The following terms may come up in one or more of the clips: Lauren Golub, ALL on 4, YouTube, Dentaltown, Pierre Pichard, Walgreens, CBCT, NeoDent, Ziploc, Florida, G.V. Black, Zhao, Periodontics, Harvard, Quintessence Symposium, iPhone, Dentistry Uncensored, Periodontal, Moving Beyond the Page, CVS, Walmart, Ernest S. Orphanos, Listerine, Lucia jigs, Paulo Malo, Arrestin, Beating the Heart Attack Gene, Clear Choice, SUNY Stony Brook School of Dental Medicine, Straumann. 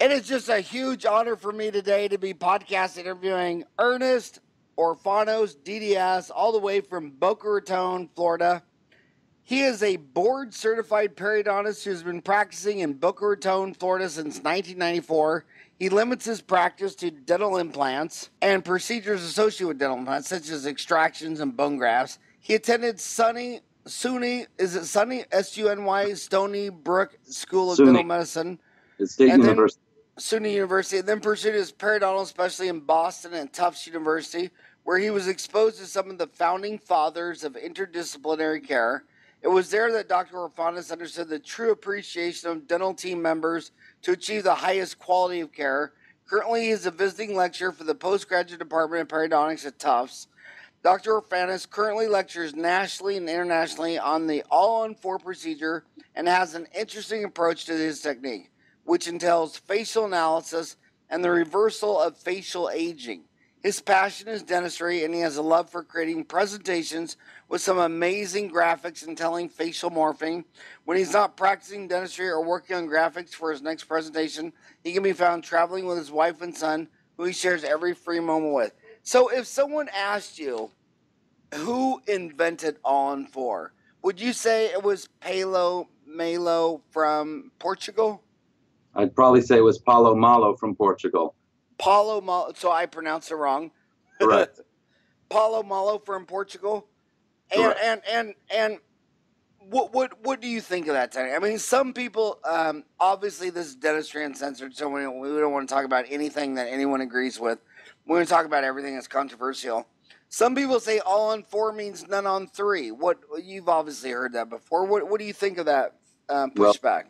It is just a huge honor for me today to be podcast interviewing Ernest Orphanos, DDS, all the way from Boca Raton, Florida. He is a board-certified periodontist who's been practicing in Boca Raton, Florida since 1994. He limits his practice to dental implants and procedures associated with dental implants, such as extractions and bone grafts. He attended SUNY Stony Brook School of Dental Medicine. It's State University. SUNY University, and then pursued his periodontal specialty in Boston and Tufts University, where he was exposed to some of the founding fathers of interdisciplinary care. It was there that Dr. Orphanos understood the true appreciation of dental team members to achieve the highest quality of care. Currently, he is a visiting lecturer for the postgraduate department of periodontics at Tufts. Dr. Orphanos currently lectures nationally and internationally on the ALL on 4 procedure and has an interesting approach to his technique, which entails facial analysis and the reversal of facial aging. His passion is dentistry, and he has a love for creating presentations with some amazing graphics and telling facial morphing. When he's not practicing dentistry or working on graphics for his next presentation, he can be found traveling with his wife and son, who he shares every free moment with. So if someone asked you who invented ALL on 4, would you say it was Paulo Malo from Portugal? I'd probably say it was Paulo Malo from Portugal. Paulo Malo, so I pronounced it wrong. Correct. Paulo Malo from Portugal. And what do you think of that technique? I mean, some people, obviously this is Dentistry Uncensored, so we don't want to talk about anything that anyone agrees with. We're going to talk about everything that's controversial. Some people say all on 4 means none on 3. You've obviously heard that before. What do you think of that pushback? Well,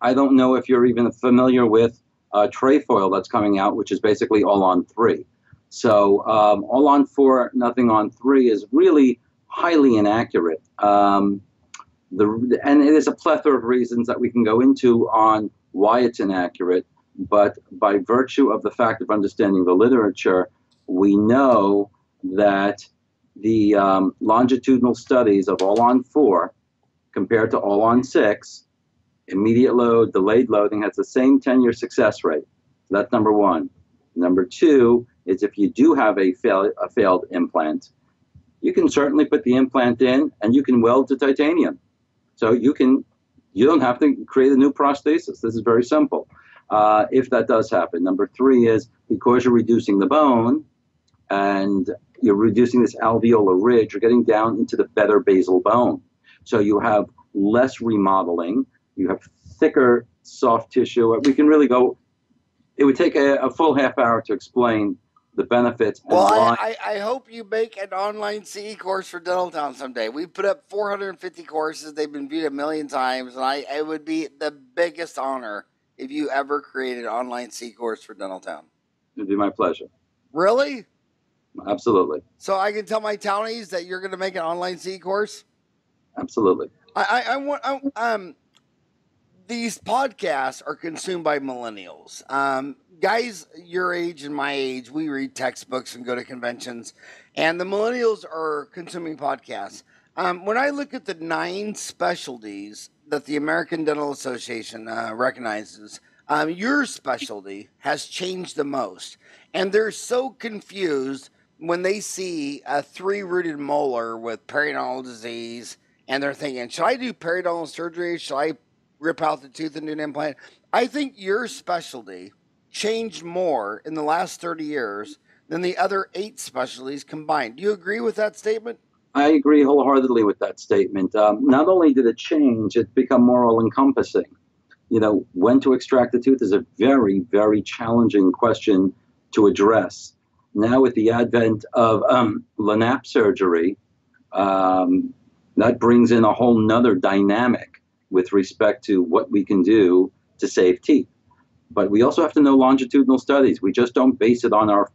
I don't know if you're even familiar with Trefoil that's coming out, which is basically all on 3. So all on 4, nothing on 3 is really highly inaccurate. And there's a plethora of reasons that we can go into on why it's inaccurate, but by virtue of the fact of understanding the literature, we know that the longitudinal studies of all on 4 compared to all on 6, immediate load, delayed loading has the same 10-year success rate. So that's number one. Number two is if you do have a failed implant, you can certainly put the implant in and you can weld to titanium. So you don't have to create a new prosthesis. This is very simple if that does happen. Number three is because you're reducing the bone and you're reducing this alveolar ridge, you're getting down into the better basal bone. So you have less remodeling. You have thicker soft tissue. We can really go, it would take a full half hour to explain the benefits. Well, I hope you make an online CE course for Dentaltown someday. We put up 450 courses. They've been viewed a million times. And it would be the biggest honor if you ever created an online CE course for Dentaltown. It would be my pleasure. Really? Absolutely. So I can tell my townies that you're going to make an online CE course? Absolutely. These podcasts are consumed by millennials. Guys your age and my age, we read textbooks and go to conventions, and the millennials are consuming podcasts. When I look at the 9 specialties that the American Dental Association recognizes, your specialty has changed the most, and they're so confused when they see a 3-rooted molar with periodontal disease, and they're thinking, should I do periodontal surgery? Should I rip out the tooth and do an implant? I think your specialty changed more in the last 30 years than the other 8 specialties combined. Do you agree with that statement? I agree wholeheartedly with that statement. Not only did it change, it's become more all-encompassing. You know, when to extract the tooth is a very, very challenging question to address. Now with the advent of LANAP surgery, that brings in a whole nother dynamic with respect to what we can do to save teeth. But we also have to know longitudinal studies. We just don't base it on our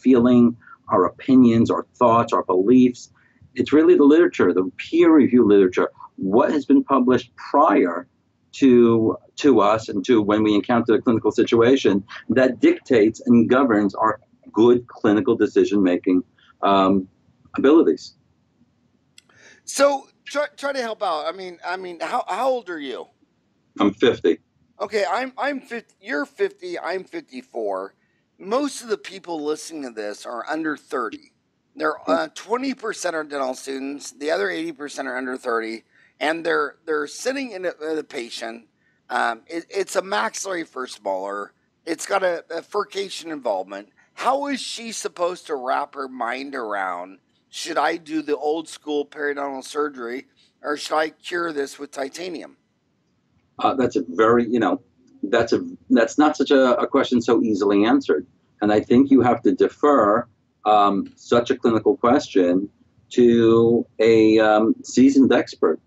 feeling, our opinions, our thoughts, our beliefs. It's really the literature, the peer review literature, what has been published prior to us and to when we encounter the clinical situation that dictates and governs our good clinical decision-making abilities. So try to help out. I mean, how old are you? I'm 50. Okay, I'm 50, you're 50, I'm 54. Most of the people listening to this are under 30. They're 20% are dental students. The other 80% are under 30, and they're sitting in the patient. It's a maxillary first molar. It's got a furcation involvement. How is she supposed to wrap her mind around, should I do the old school periodontal surgery or should I cure this with titanium? That's a very, you know, that's not such a question so easily answered. And I think you have to defer such a clinical question to a seasoned expert.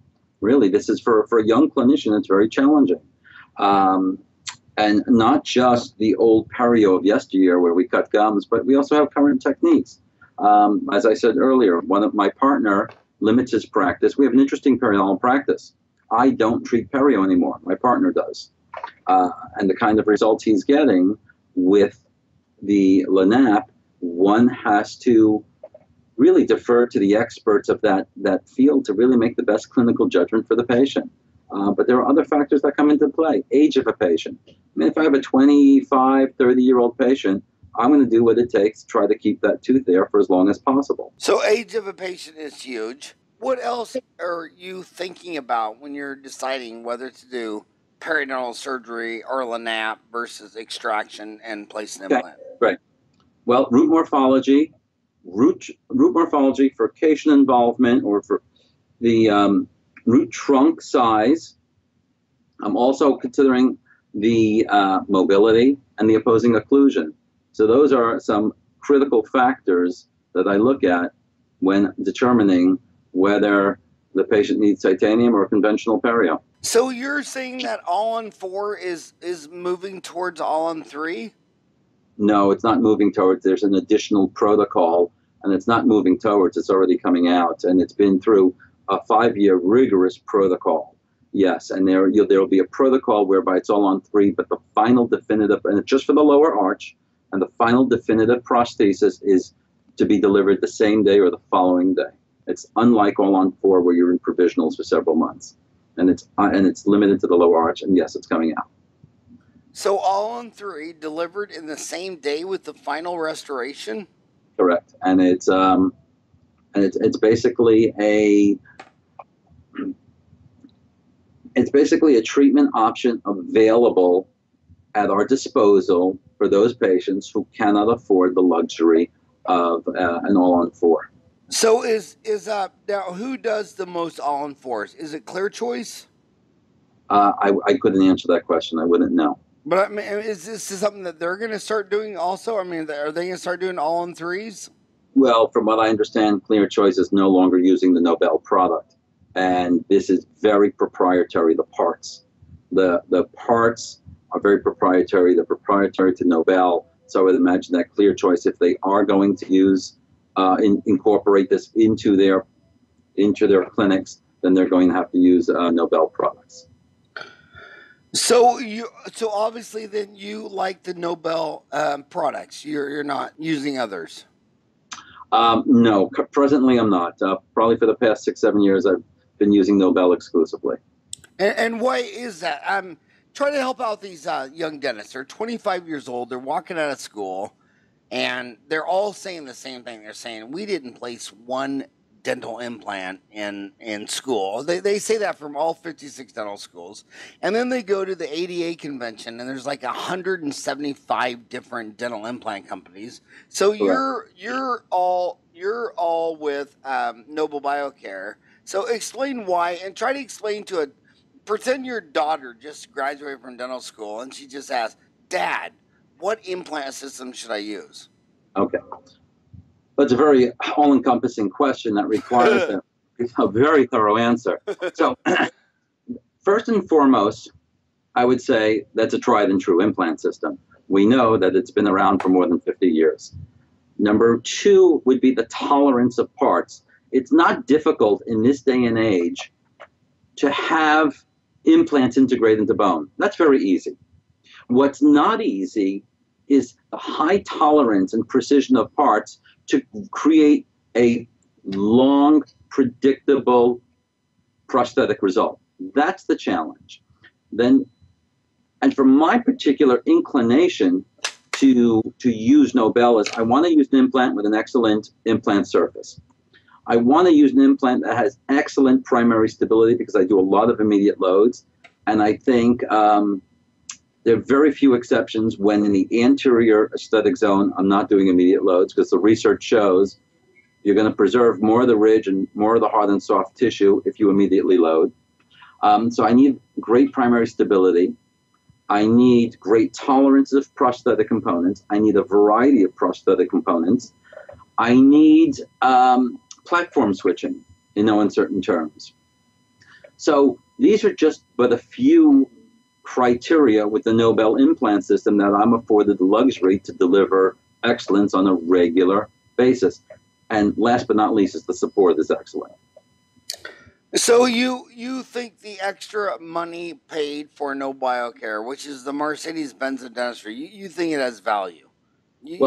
Really, this is for a young clinician, it's very challenging. And not just the old perio of yesteryear where we cut gums, but we also have current techniques. As I said earlier, one of my partner limits his practice. We have an interesting periodontal practice. I don't treat perio anymore. My partner does. And the kind of results he's getting with the LANAP, one has to really defer to the experts of that field to really make the best clinical judgment for the patient. But there are other factors that come into play. Age of a patient. I mean, if I have a 25, 30-year-old patient, I'm going to do what it takes to try to keep that tooth there for as long as possible. So age of a patient is huge. What else are you thinking about when you're deciding whether to do periodontal surgery or LANAP versus extraction and place an implant? Right. Well, root morphology, root morphology, furcation involvement, or for the root trunk size. I'm also considering the mobility and the opposing occlusion. So those are some critical factors that I look at when determining whether the patient needs titanium or conventional perio. So you're saying that all on 4 is moving towards all on 3? No, it's not moving towards. There's an additional protocol, and it's not moving towards. It's already coming out, and it's been through a 5-year rigorous protocol. Yes, and there'll be a protocol whereby it's all on 3, but the final definitive, and it's just for the lower arch, and the final definitive prosthesis is to be delivered the same day or the following day. It's unlike all on 4 where you're in provisionals for several months, and it's limited to the lower arch, and yes, it's coming out. So all on 3 delivered in the same day with the final restoration? Correct, and it's basically a treatment option available at our disposal for those patients who cannot afford the luxury of an all on 4. So is now who does the most all on 4s? Is it Clear Choice? I couldn't answer that question. I wouldn't know. But I mean, is this something that they're going to start doing also? I mean, are they going to start doing all on 3s? Well, from what I understand, Clear Choice is no longer using the Nobel product, and this is very proprietary. The parts, the parts are very proprietary. They're proprietary to Nobel. So I would imagine that Clear Choice, if they are going to use incorporate this into their clinics, then they're going to have to use Nobel products. So so obviously then you like the Nobel products. You're not using others. No, presently I'm not. Probably for the past 6-7 years, I've been using Nobel exclusively. And why is that? I'm trying to help out these young dentists. They're 25 years old. They're walking out of school. And they're all saying the same thing. They're saying, we didn't place one dental implant in school. They say that from all 56 dental schools. And then they go to the ADA convention, and there's like 175 different dental implant companies. So correct. you're all with Nobel Biocare. So explain why, and try to explain to pretend your daughter just graduated from dental school, and she just asks, Dad, what implant system should I use? Okay. That's a very all-encompassing question that requires a very thorough answer. So first and foremost, I would say that's a tried and true implant system. We know that it's been around for more than 50 years. Number two would be the tolerance of parts. It's not difficult in this day and age to have implants integrate into bone. That's very easy. What's not easy is the high tolerance and precision of parts to create a long, predictable prosthetic result. That's the challenge. Then And for my particular inclination to use Nobel is I want to use an implant with an excellent implant surface. I want to use an implant that has excellent primary stability because I do a lot of immediate loads. And I think there are very few exceptions when in the anterior aesthetic zone, I'm not doing immediate loads because the research shows you're going to preserve more of the ridge and more of the hard and soft tissue if you immediately load. So I need great primary stability. I need great tolerances of prosthetic components. I need a variety of prosthetic components. I need platform switching in no uncertain terms. So these are just but a few criteria with the Nobel implant system that I'm afforded the luxury to deliver excellence on a regular basis. And last but not least is the support is excellent. So you think the extra money paid for Nobel Biocare, which is the Mercedes-Benz of dentistry, you think it has value? You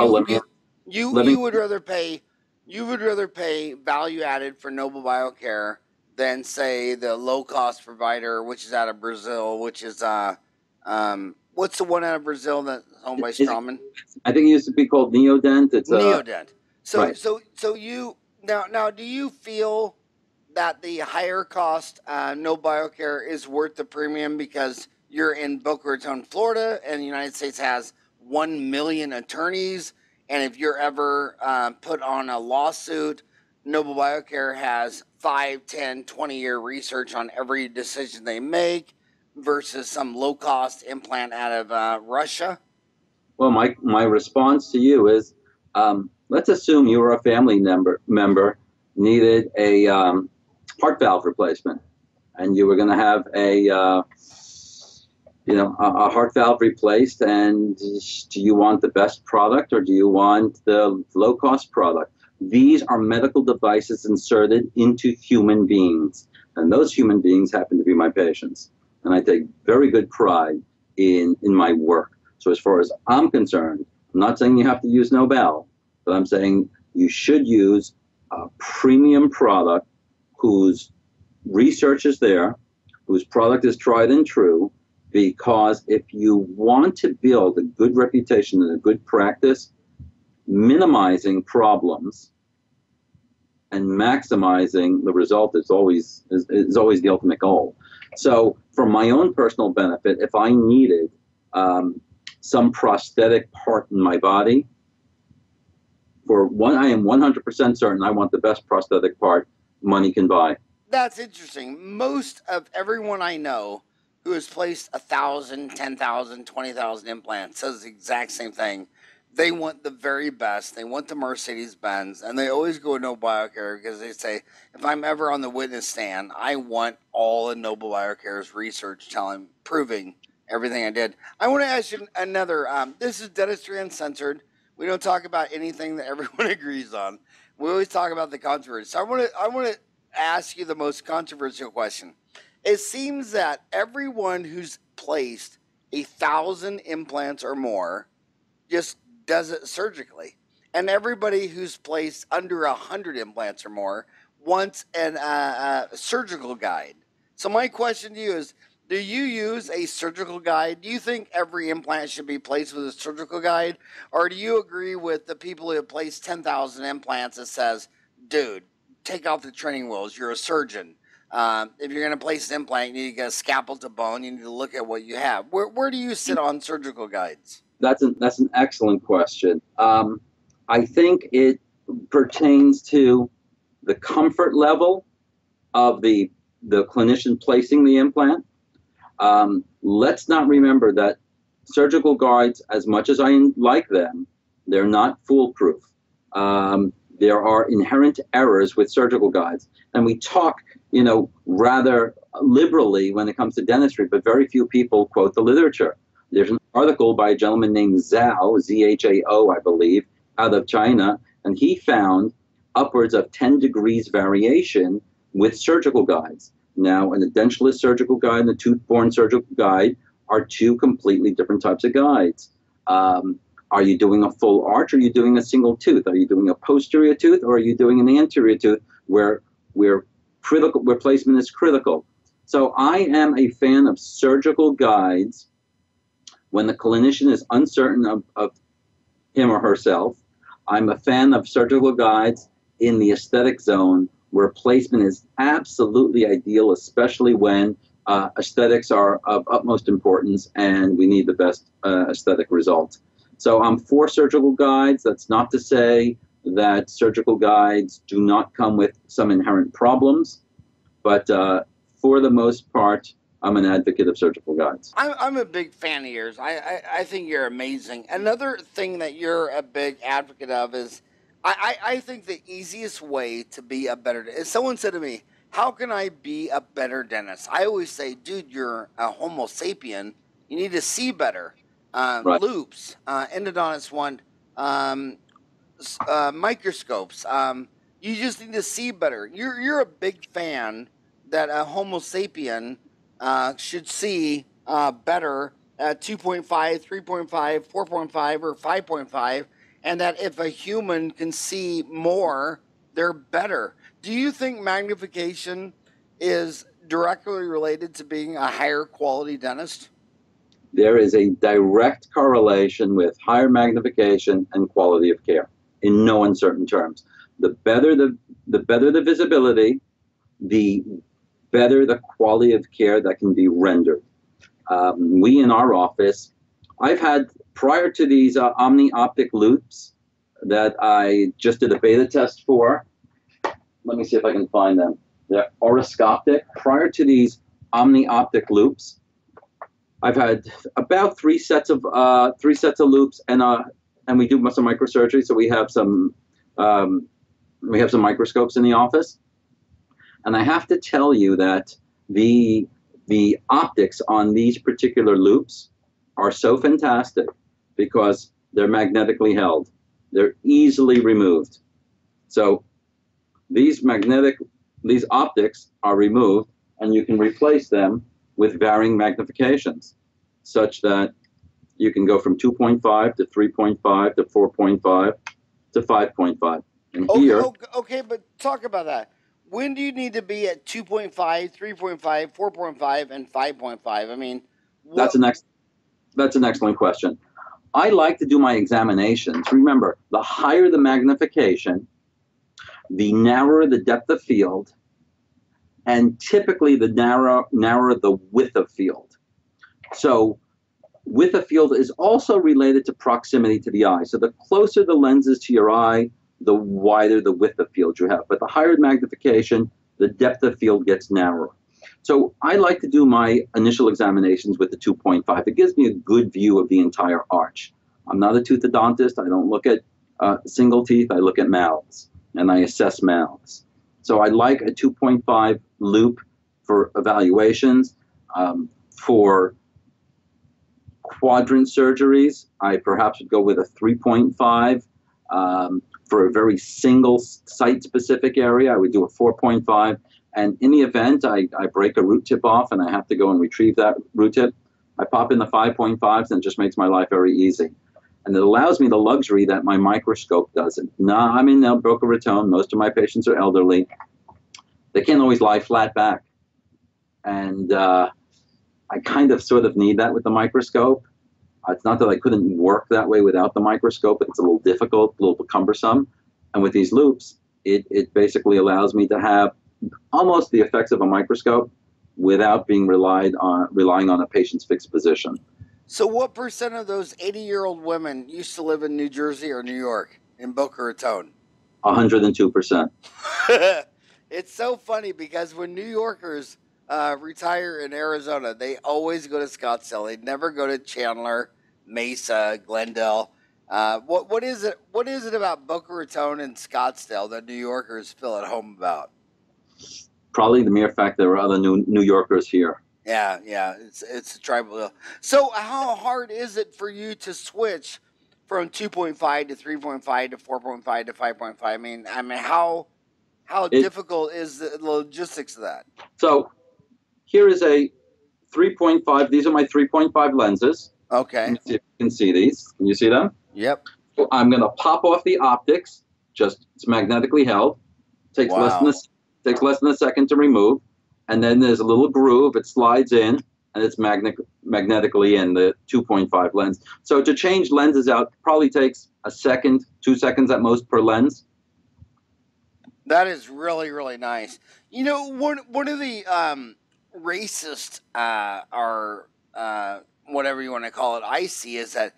would rather pay value added for Nobel Biocare than say the low cost provider, which is out of Brazil, which is what's the one out of Brazil that's owned by Straumann? I think it used to be called NeoDent. It's NeoDent. So right. so you now do you feel that the higher cost Nobel Biocare is worth the premium because you're in Boca Raton, Florida, and the United States has 1 million attorneys, and if you're ever put on a lawsuit, Nobel Biocare has 5, 10, 20-year research on every decision they make versus some low-cost implant out of Russia? Well, my response to you is let's assume you were a family member needed a heart valve replacement, and you were going to have a heart valve replaced, and do you want the best product or do you want the low-cost product? These are medical devices inserted into human beings, and those human beings happen to be my patients, and I take very good pride in my work. So as far as I'm concerned, I'm not saying you have to use Nobel, but I'm saying you should use a premium product whose research is there, whose product is tried and true, because if you want to build a good reputation and a good practice, minimizing problems and maximizing the result is always the ultimate goal. So for my own personal benefit, if I needed some prosthetic part in my body, I am 100% certain I want the best prosthetic part money can buy. That's interesting. Most of everyone I know who has placed 1,000, 10,000, 20,000 implants says the exact same thing. They want the very best. They want the Mercedes-Benz, and they always go with Nobel Biocare because they say, if I'm ever on the witness stand, I want all of Nobel Biocare's research proving everything I did. I want to ask you another. This is Dentistry Uncensored. We don't talk about anything that everyone agrees on. We always talk about the controversy. So I want to ask you the most controversial question. It seems that everyone who's placed 1,000 implants or more just does it surgically, and everybody who's placed under 100 implants or more wants a surgical guide. So my question to you is, do you use a surgical guide? Do you think every implant should be placed with a surgical guide, or do you agree with the people who have placed 10,000 implants that says, dude, take off the training wheels, you're a surgeon. If you're going to place an implant, you need to get a scalpel to bone, you need to look at what you have. Where do you sit on surgical guides? That's an excellent question. I think it pertains to the comfort level of the clinician placing the implant. Let's not remember that surgical guides, as much as I like them, they're not foolproof. There are inherent errors with surgical guides, and we talk, rather liberally when it comes to dentistry, but very few people quote the literature. There's an article by a gentleman named Zhao, Z-H-A-O, I believe, out of China, and he found upwards of 10 degrees variation with surgical guides. Now, an edentulous surgical guide and a tooth-borne surgical guide are two completely different types of guides. Are you doing a full arch, or are you doing a single tooth? Are you doing a posterior tooth, or are you doing an anterior tooth where placement is critical? So I am a fan of surgical guides when the clinician is uncertain of him or herself. I'm a fan of surgical guides in the aesthetic zone where placement is absolutely ideal, especially when aesthetics are of utmost importance and we need the best aesthetic result. So I'm for surgical guides. That's not to say that surgical guides do not come with some inherent problems, but for the most part, I'm an advocate of surgical guides. I'm a big fan of yours. I think you're amazing. Another thing that you're a big advocate of is I think the easiest way to be a better dentist. Someone said to me, how can I be a better dentist? I always say, dude, you're a homo sapien. You need to see better. Right. Loops, endodontist one, microscopes. You just need to see better. You're a big fan that a homo sapien should see better at 2.5, 3.5, 4.5, or 5.5, and that if a human can see more, they're better. Do you think magnification is directly related to being a higher quality dentist? There is a direct correlation with higher magnification and quality of care, in no uncertain terms. The better the visibility, the better the quality of care that can be rendered. We in our office, I've had, prior to these omni-optic loops that I just did a beta test for, let me see if I can find them. They're oroscopic. Prior to these omni-optic loops, I've had about three sets of loops, and we do some microsurgery, so we have some microscopes in the office. And I have to tell you that the optics on these particular loops are so fantastic because they're magnetically held. They're easily removed. So these optics are removed, and you can replace them with varying magnifications, such that you can go from 2.5 to 3.5 to 4.5 to 5.5. And here, okay, but talk about that. When do you need to be at 2.5, 3.5, 4.5, and 5.5? I mean, that's an excellent question. I like to do my examinations. Remember, the higher the magnification, the narrower the depth of field, and typically the narrower the width of field. So width of field is also related to proximity to the eye. So the closer the lens is to your eye, the wider the width of field you have. But the higher magnification, the depth of field gets narrower. So I like to do my initial examinations with the 2.5. It gives me a good view of the entire arch. I'm not a tooth odontist. I don't look at single teeth. I look at mouths, and I assess mouths. So I like a 2.5 loop for evaluations. For quadrant surgeries, I perhaps would go with a 3.5. For a very single site-specific area, I would do a 4.5. And in the event I break a root tip off and I have to go and retrieve that root tip, I pop in the 5.5s, and it just makes my life very easy. And it allows me the luxury that my microscope doesn't. Now, I'm in Boca Raton. Most of my patients are elderly. They can't always lie flat back. And I kind of sort of need that with the microscope. It's not that I couldn't work that way without the microscope, but it's a little difficult, a little cumbersome. And with these loops, it basically allows me to have almost the effects of a microscope without being relying on a patient's fixed position. So what percent of those 80-year-old women used to live in New Jersey or New York, in Boca Raton? 102%. It's so funny because when New Yorkers retire in Arizona, they always go to Scottsdale. They never go to Chandler, Mesa, Glendale. What is it about Boca Raton and Scottsdale that New Yorkers feel at home about? Probably the mere fact there are other New Yorkers here. Yeah, it's a tribal. So how hard is it for you to switch from 2.5 to 3.5 to 4.5 to 5.5? I mean, how difficult is the logistics of that? So here is a 3.5. These are my 3.5 lenses. Okay. Let's see if you can see these. Can you see them? Yep. So I'm going to pop off the optics. Just it's magnetically held. Takes less than a second to remove. And then there's a little groove. It slides in. and it's magnetically in the 2.5 lens. So to change lenses out probably takes a second, 2 seconds at most per lens. That is really, really nice. You know, one of the racist or whatever you want to call it I see is that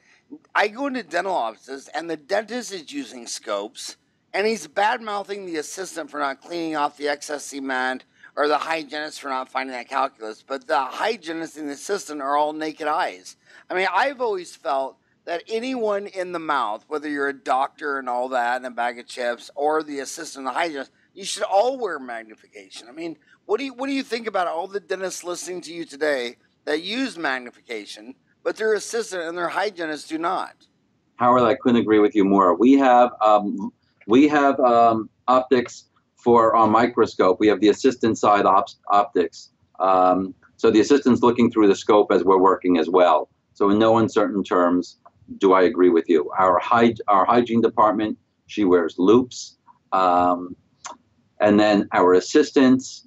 I go into dental offices and the dentist is using scopes and he's bad-mouthing the assistant for not cleaning off the excess cement or the hygienist for not finding that calculus, but the hygienist and the assistant are all naked eyes. I mean, I've always felt that anyone in the mouth, whether you're a doctor and all that and a bag of chips or the assistant and the hygienist, you should all wear magnification. I mean, what do you think about all the dentists listening to you today that use magnification, but their assistant and their hygienist do not? Howard, I couldn't agree with you more. We have optics for our microscope. We have the assistant side optics. So the assistant's looking through the scope as we're working as well. So in no uncertain terms, do I agree with you. Our hygiene department, she wears loops. And then our assistants,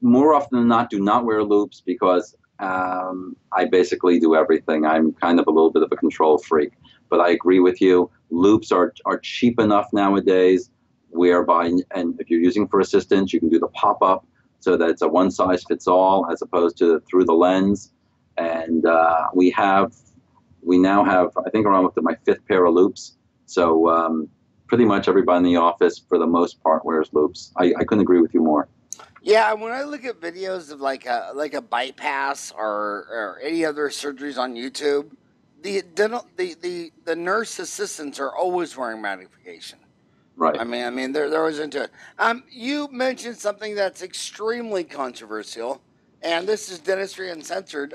more often than not, do not wear loops because I basically do everything. I'm kind of a little bit of a control freak. But I agree with you. Loops are cheap enough nowadays, whereby, and if you're using for assistance, you can do the pop-up so that it's a one-size-fits-all as opposed to through the lens. And we now have, I think I'm up to my 5th pair of loops. So pretty much everybody in the office, for the most part, wears loops. I couldn't agree with you more. Yeah, when I look at videos of like a bypass or any other surgeries on YouTube, the nurse assistants are always wearing magnification. Right. I mean, they're always into it. You mentioned something that's extremely controversial, and this is Dentistry Uncensored.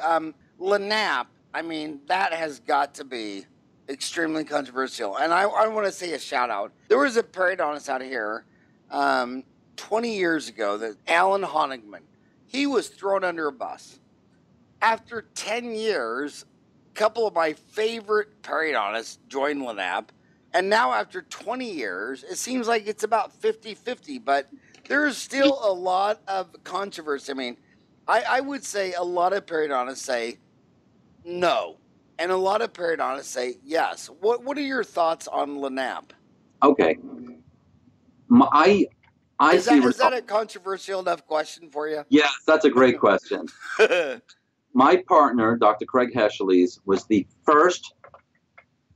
LANAP, I mean, that has got to be extremely controversial. And I want to say a shout-out. There was a periodontist out here 20 years ago, that Alan Honigman. He was thrown under a bus. After 10 years... couple of my favorite periodontists joined LANAP, and now after 20 years, it seems like it's about 50-50, but there's still a lot of controversy. I mean, I would say a lot of periodontists say no, and a lot of periodontists say yes. What are your thoughts on LANAP? Okay. Is that a controversial enough question for you? Yes, that's a great question. My partner, Dr. Craig Heschleys, was the first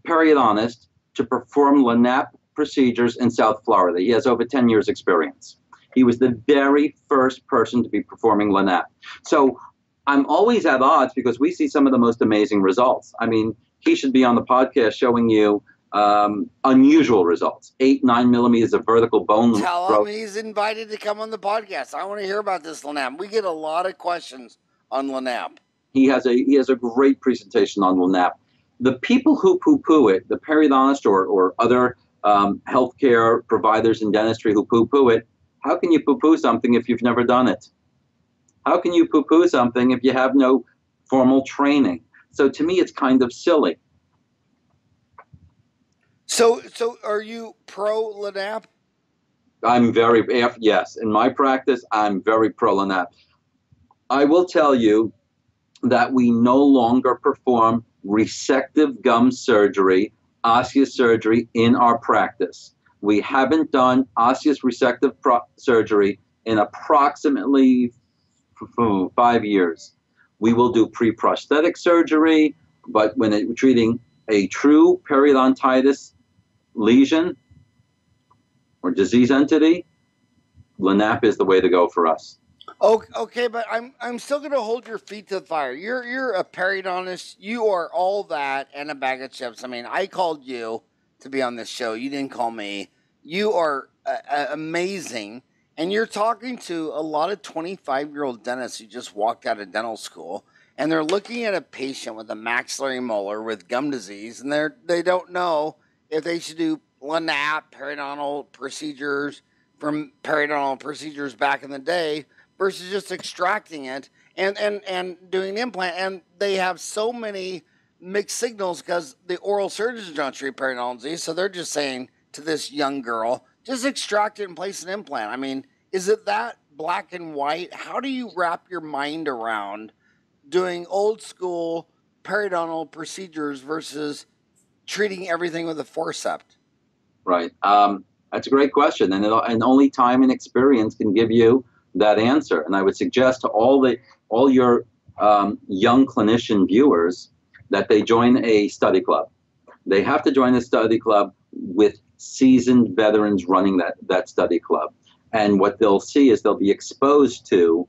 periodontist to perform LANAP procedures in South Florida. He has over 10 years experience. He was the very first person to be performing LANAP. So I'm always at odds because we see some of the most amazing results. I mean, he should be on the podcast showing you unusual results. 8, 9 millimeters of vertical bone. Tell him he's invited to come on the podcast. I want to hear about this LANAP. We get a lot of questions on LANAP. He has a great presentation on LANAP. The people who poo-poo it, the periodontist or other healthcare providers in dentistry who poo-poo it, how can you poo-poo something if you've never done it? How can you poo-poo something if you have no formal training? So to me, it's kind of silly. So are you pro LANAP? Yes. In my practice, I'm very pro LANAP. I will tell you that we no longer perform resective gum surgery, osseous surgery, in our practice. We haven't done osseous resective surgery in approximately 5 years. We will do pre-prosthetic surgery, but when treating a true periodontitis lesion or disease entity, LANAP is the way to go for us. Okay, but I'm still going to hold your feet to the fire. You're a periodontist. You are all that and a bag of chips. I mean, I called you to be on this show. You didn't call me. You are amazing, and you're talking to a lot of 25-year-old dentists who just walked out of dental school, and they're looking at a patient with a maxillary molar with gum disease, and they don't know if they should do LANAP, periodontal procedures from periodontal procedures back in the day, versus just extracting it and doing an implant. And they have so many mixed signals because the oral surgeons don't treat periodontal disease, so they're just saying to this young girl, just extract it and place an implant. I mean, is it that black and white, how do you wrap your mind around doing old school periodontal procedures versus treating everything with a forceps? Right. That's a great question, and only time and experience can give you that answer. And I would suggest to all your young clinician viewers that they join a study club. They have to join a study club with seasoned veterans running that study club. And what they'll see is they'll be exposed to,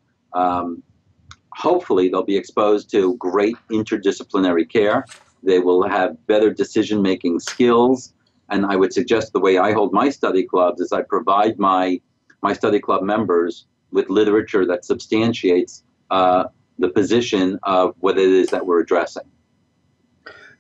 hopefully they'll be exposed to great interdisciplinary care. They will have better decision-making skills. And I would suggest the way I hold my study clubs is I provide my study club members with literature that substantiates the position of what it is that we're addressing.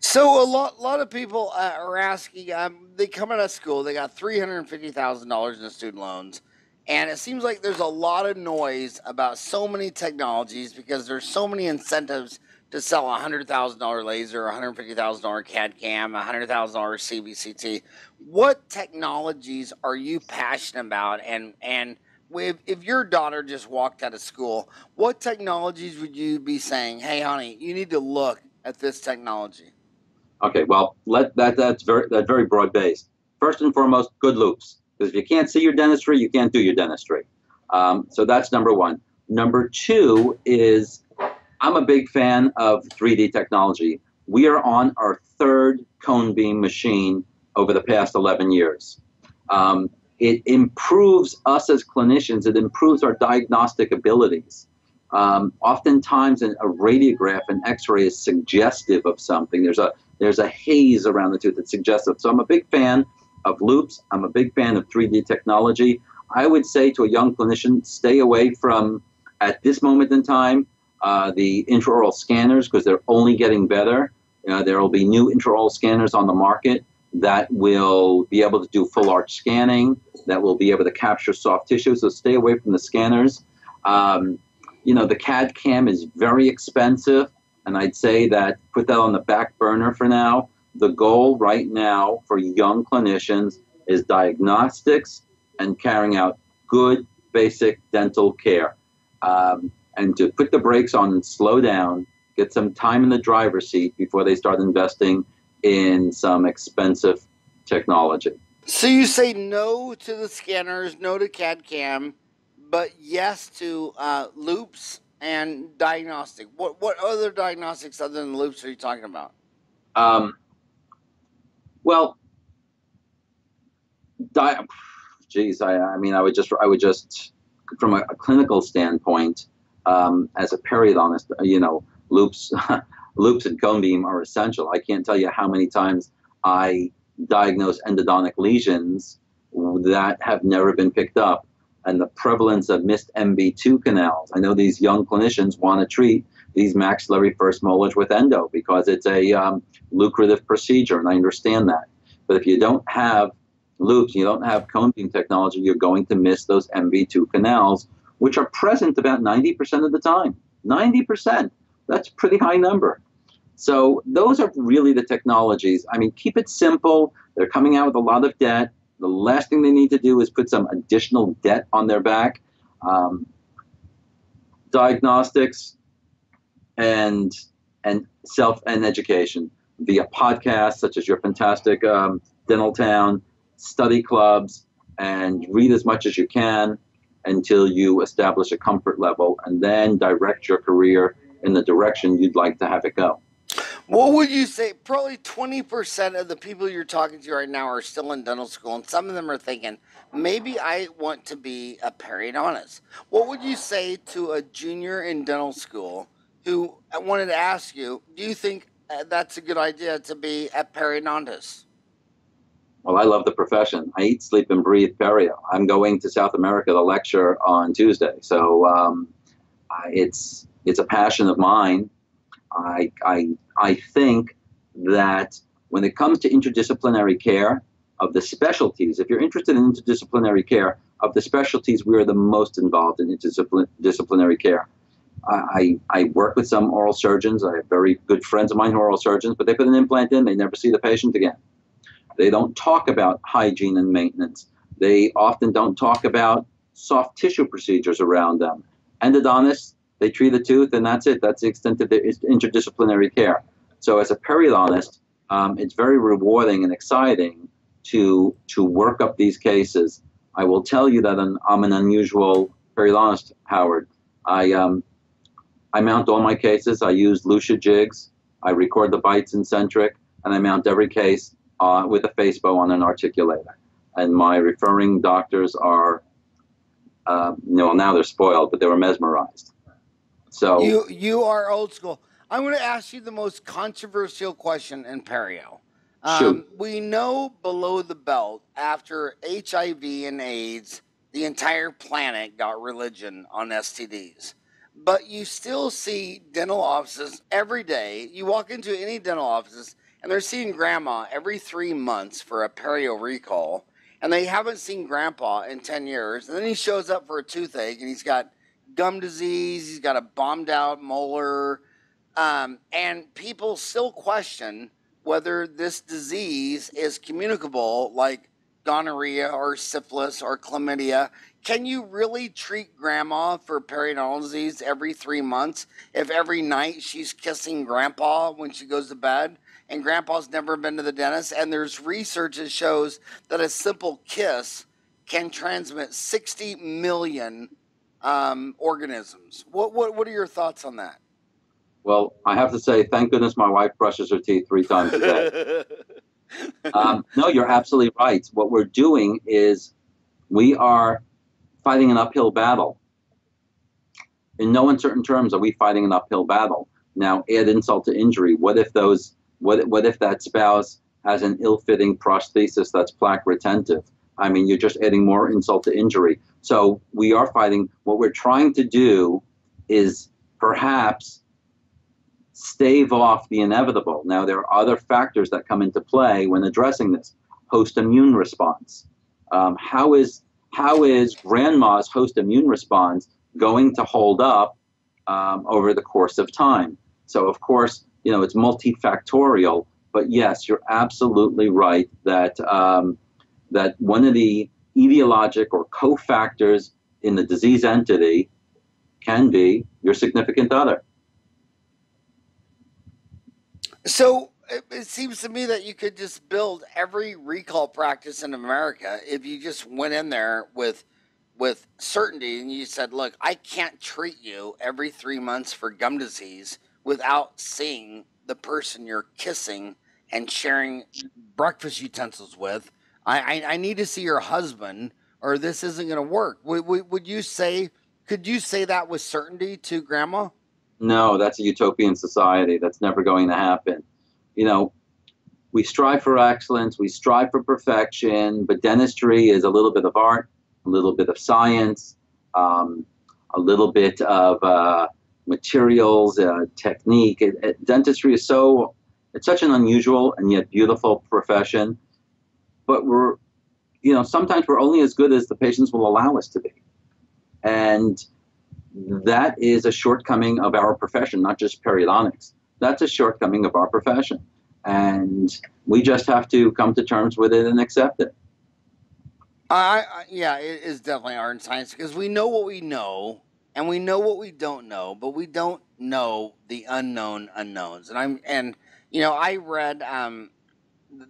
So a lot of people are asking, they come out of school, they got $350,000 in student loans, and it seems like there's a lot of noise about so many technologies because there's so many incentives to sell a $100,000 laser, a $150,000 CAD-CAM, a $100,000 CBCT. What technologies are you passionate about? And if your daughter just walked out of school, what technologies would you be saying, hey, honey, you need to look at this technology? Okay, well, that's very broad-based. First and foremost, good loops. Because if you can't see your dentistry, you can't do your dentistry. So that's number one. Number two is I'm a big fan of 3D technology. We are on our third cone beam machine over the past 11 years. It improves us as clinicians. It improves our diagnostic abilities. Oftentimes, a radiograph, an X-ray is suggestive of something. There's a haze around the tooth that's suggestive. So I'm a big fan of loops. I'm a big fan of 3D technology. I would say to a young clinician, stay away from, at this moment in time, the intraoral scanners, because they're only getting better. There will be new intraoral scanners on the market that will be able to do full arch scanning, that will be able to capture soft tissue. So stay away from the scanners. The CAD CAM is very expensive, and I'd say that put that on the back burner for now. The goal right now for young clinicians is diagnostics and carrying out good basic dental care. And to put the brakes on and slow down, get some time in the driver's seat before they start investing in some expensive technology. So you say no to the scanners, no to CAD-CAM, but yes to loops and diagnostic. What other diagnostics other than loops are you talking about? I would just from a clinical standpoint, as a periodontist, loops, loops and cone beam are essential. I can't tell you how many times I diagnose endodontic lesions that have never been picked up, and the prevalence of missed MB2 canals. I know these young clinicians want to treat these maxillary first molars with endo because it's a lucrative procedure, and I understand that. But if you don't have loops, you don't have cone beam technology, you're going to miss those MB2 canals, which are present about 90% of the time. 90%. That's a pretty high number. So those are really the technologies. I mean, keep it simple. They're coming out with a lot of debt. The last thing they need to do is put some additional debt on their back. Diagnostics and education via podcasts such as your fantastic Dentaltown, study clubs, and read as much as you can until you establish a comfort level, and then direct your career in the direction you'd like to have it go. What would you say? Probably 20% of the people you're talking to right now are still in dental school, and some of them are thinking, maybe I want to be a periodontist. What would you say to a junior in dental school who wanted to ask you, do you think that's a good idea to be a periodontist? Well, I love the profession. I eat, sleep, and breathe perio. I'm going to South America to lecture on Tuesday. So it's a passion of mine. I think that when it comes to interdisciplinary care of the specialties, if you're interested in interdisciplinary care of the specialties, we are the most involved in interdisciplinary care. I work with some oral surgeons. I have very good friends of mine who are oral surgeons, but they put an implant in, they never see the patient again. They don't talk about hygiene and maintenance. They often don't talk about soft tissue procedures around them. Endodontists, they treat the tooth and that's it. That's the extent of their interdisciplinary care. So as a periodontist, it's very rewarding and exciting to work up these cases. I will tell you that I'm an unusual periodontist, Howard. I mount all my cases. I use Lucia jigs. I record the bites in Centric, and I mount every case with a face bow on an articulator. And my referring doctors are, now they're spoiled, but they were mesmerized. So you are old school. I'm going to ask you the most controversial question in perio. We know below the belt, after HIV and AIDS, the entire planet got religion on STDs. But you still see dental offices every day. You walk into any dental offices, and they're seeing grandma every 3 months for a perio recall. And they haven't seen grandpa in 10 years. And then he shows up for a toothache, and he's got gum disease. He's got a bombed-out molar. And people still question whether this disease is communicable, like gonorrhea or syphilis or chlamydia. Can you really treat grandma for periodontal disease every 3 months if every night she's kissing grandpa when she goes to bed and grandpa's never been to the dentist? And there's research that shows that a simple kiss can transmit 60 million organisms. What are your thoughts on that? Well, I have to say, thank goodness my wife brushes her teeth 3 times a day. No, you're absolutely right. What we're doing is we are fighting an uphill battle. In no uncertain terms, are we fighting an uphill battle? Now, add insult to injury. What if that spouse has an ill-fitting prosthesis that's plaque retentive? I mean, you're just adding more insult to injury. So we are fighting. What we're trying to do is perhaps stave off the inevitable. Now, there are other factors that come into play when addressing this. Host immune response. How is grandma's host immune response going to hold up over the course of time? So, of course, you know, it's multifactorial. But yes, you're absolutely right that that one of the etiologic or cofactors in the disease entity can be your significant other. So it seems to me that you could just build every recall practice in America if you just went in there with certainty and you said, look, I can't treat you every 3 months for gum disease without seeing the person you're kissing and sharing breakfast utensils with. I need to see your husband or this isn't going to work. Could you say that with certainty to grandma? No, that's a utopian society. That's never going to happen. You know, we strive for excellence, we strive for perfection, but dentistry is a little bit of art, a little bit of science, a little bit of materials, technique. Dentistry is it's such an unusual and yet beautiful profession, but sometimes we're only as good as the patients will allow us to be. And that is a shortcoming of our profession, not just periodontics. That's a shortcoming of our profession. And we just have to come to terms with it and accept it. Yeah, it is definitely art and science because we know what we know and we know what we don't know, but we don't know the unknown unknowns. I read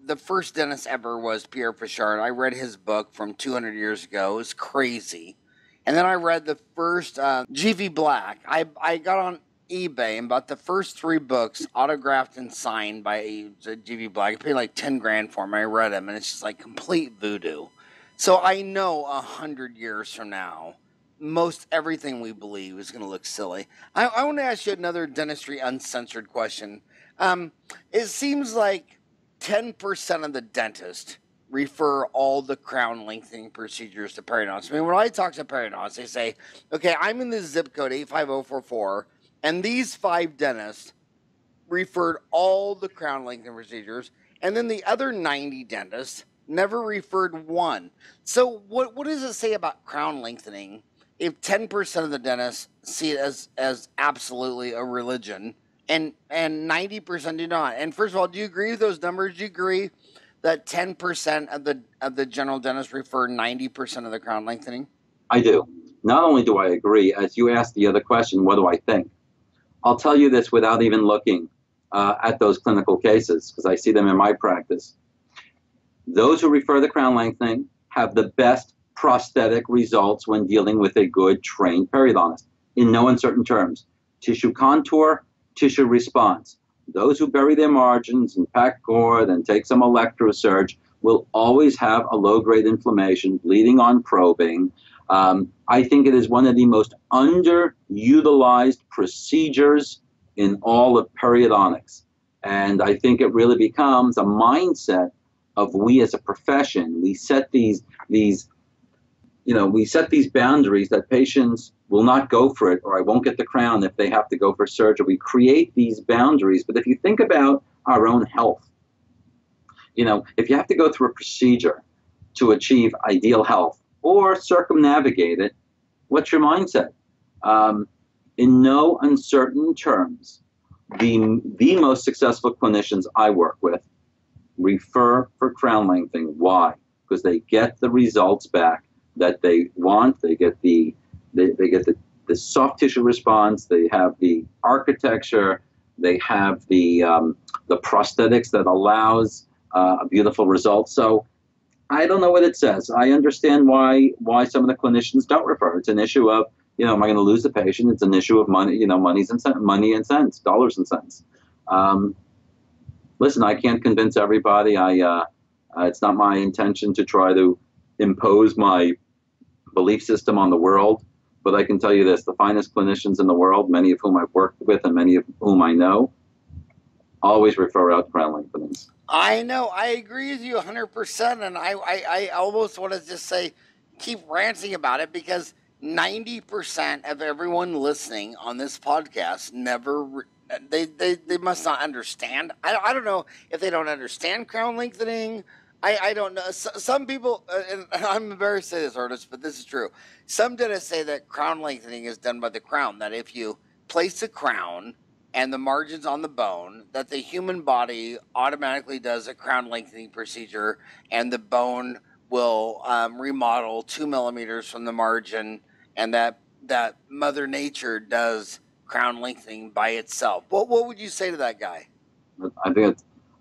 the first dentist ever was Pierre Pichard. I read his book from 200 years ago. It was crazy. And then I read the first G.V. Black. I got on eBay and bought the first 3 books autographed and signed by G.V. Black. I paid like 10 grand for them. I read them, and it's just like complete voodoo. So I know 100 years from now, most everything we believe is going to look silly. I want to ask you another dentistry uncensored question. It seems like 10% of the dentist refer all the crown lengthening procedures to periodontists. I mean, when I talk to periodontists, they say, okay, I'm in the zip code 85044, and these 5 dentists referred all the crown lengthening procedures, and then the other 90 dentists never referred one. So what does it say about crown lengthening if 10% of the dentists see it as absolutely a religion and 90% do not? And first of all, do you agree with those numbers? Do you agree that 10% of the general dentists refer 90% of the crown lengthening? I do. Not only do I agree, as you asked the other question, what do I think? I'll tell you this without even looking at those clinical cases, because I see them in my practice. Those who refer the crown lengthening have the best prosthetic results when dealing with a good trained periodontist. In no uncertain terms, tissue contour, tissue response. Those who bury their margins and pack cord and take some electrosurge will always have a low-grade inflammation, bleeding on probing. I think it is one of the most underutilized procedures in all of periodontics. And I think it really becomes a mindset of we as a profession. We set these boundaries that patients will not go for it, or I won't get the crown if they have to go for surgery. We create these boundaries. But if you think about our own health, you know, if you have to go through a procedure to achieve ideal health or circumnavigate it, what's your mindset? In no uncertain terms, the most successful clinicians I work with refer for crown lengthening. Why? Because they get the results back that they want. They get the soft tissue response. They have the architecture. They have the prosthetics that allows a beautiful result. So I don't know what it says. I understand why some of the clinicians don't refer. It's an issue of, you know, am I going to lose the patient? It's an issue of money, you know, money and cents, dollars and cents. Listen, I can't convince everybody. It's not my intention to try to impose my belief system on the world, but I can tell you this, the finest clinicians in the world, many of whom I've worked with and many of whom I know, always refer out crown lengthenings. I know. I agree with you 100%. And I almost want to just say, keep ranting about it, because 90% of everyone listening on this podcast never, they must not understand. I don't know if they don't understand crown lengthening. I don't know. Some people, and I'm embarrassed to say this, Ernest, but this is true. Some dentists say that crown lengthening is done by the crown, that if you place a crown and the margins on the bone, that the human body automatically does a crown lengthening procedure, and the bone will remodel 2 millimeters from the margin, and that Mother Nature does crown lengthening by itself. What would you say to that guy?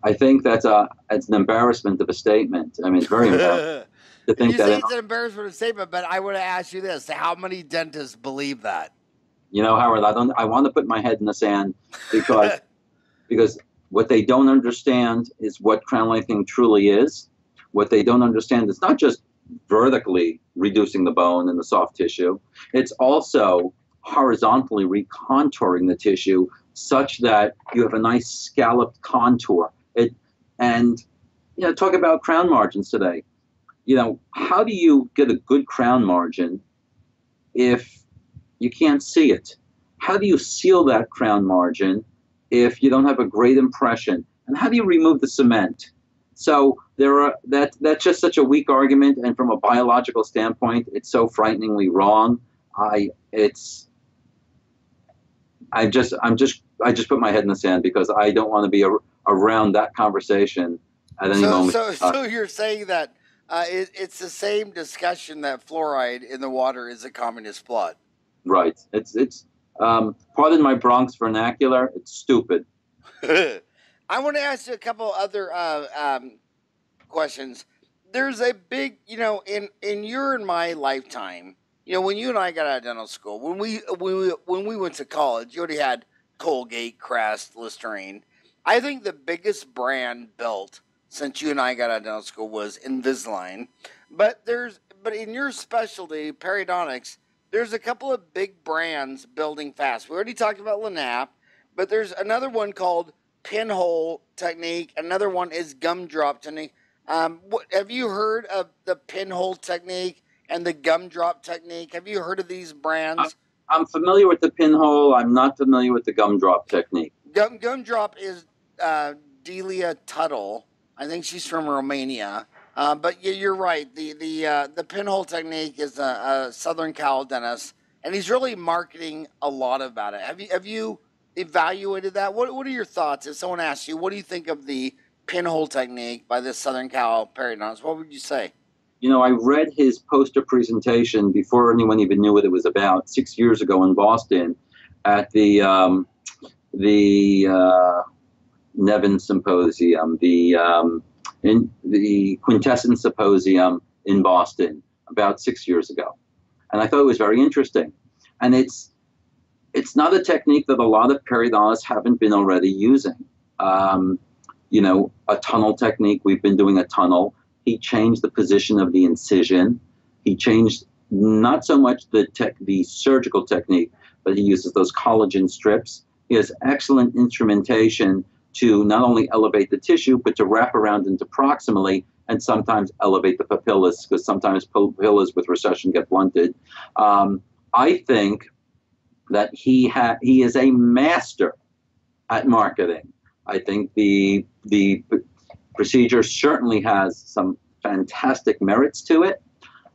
I think that's it's an embarrassment of a statement. I mean, it's very embarrassing to think that. You say it's an embarrassment of a statement, but I want to ask you this: how many dentists believe that? You know, Howard, I want to put my head in the sand because what they don't understand is what crown lengthening truly is. What they don't understand is not just vertically reducing the bone and the soft tissue. It's also horizontally recontouring the tissue such that you have a nice scalloped contour. You know, talk about crown margins today. You know, how do you get a good crown margin if you can't see it? How do you seal that crown margin if you don't have a great impression? And how do you remove the cement? So that's just such a weak argument, and from a biological standpoint, it's so frighteningly wrong. I just put my head in the sand because I don't want to be around that conversation at any moment. So you're saying that it's the same discussion that fluoride in the water is a communist plot. Right. It's pardon my Bronx vernacular, it's stupid. I want to ask you a couple other questions. There's a big, you know, in your and my lifetime, you know, when you and I got out of dental school, when we went to college, you already had Colgate, Crest, Listerine. I think the biggest brand built since you and I got out of dental school was Invisalign. But in your specialty, periodontics, there's a couple of big brands building fast. We already talked about LANAP, but there's another one called Pinhole Technique. Another one is Gumdrop Technique. Have you heard of the Pinhole Technique and the Gumdrop Technique? Have you heard of these brands? I'm familiar with the Pinhole. I'm not familiar with the Gumdrop Technique. Gumdrop is Delia Tuttle. I think she's from Romania. But you're right. The Pinhole Technique is a Southern Cal dentist, and he's really marketing a lot about it. Have you evaluated that? What are your thoughts? If someone asks you, what do you think of the Pinhole Technique by this Southern Cal periodontist, what would you say? You know, I read his poster presentation before anyone even knew what it was about 6 years ago in Boston at the Nevin Symposium, the Quintessence Symposium in Boston about 6 years ago. And I thought it was very interesting. And it's not a technique that a lot of periodontists haven't been already using. You know, a tunnel technique, we've been doing a tunnel. He changed the position of the incision. He changed not so much the surgical technique, but he uses those collagen strips. He has excellent instrumentation to not only elevate the tissue, but to wrap around interproximally and sometimes elevate the papillas, because sometimes papillas with recession get blunted. I think that he is a master at marketing. I think the procedure certainly has some fantastic merits to it.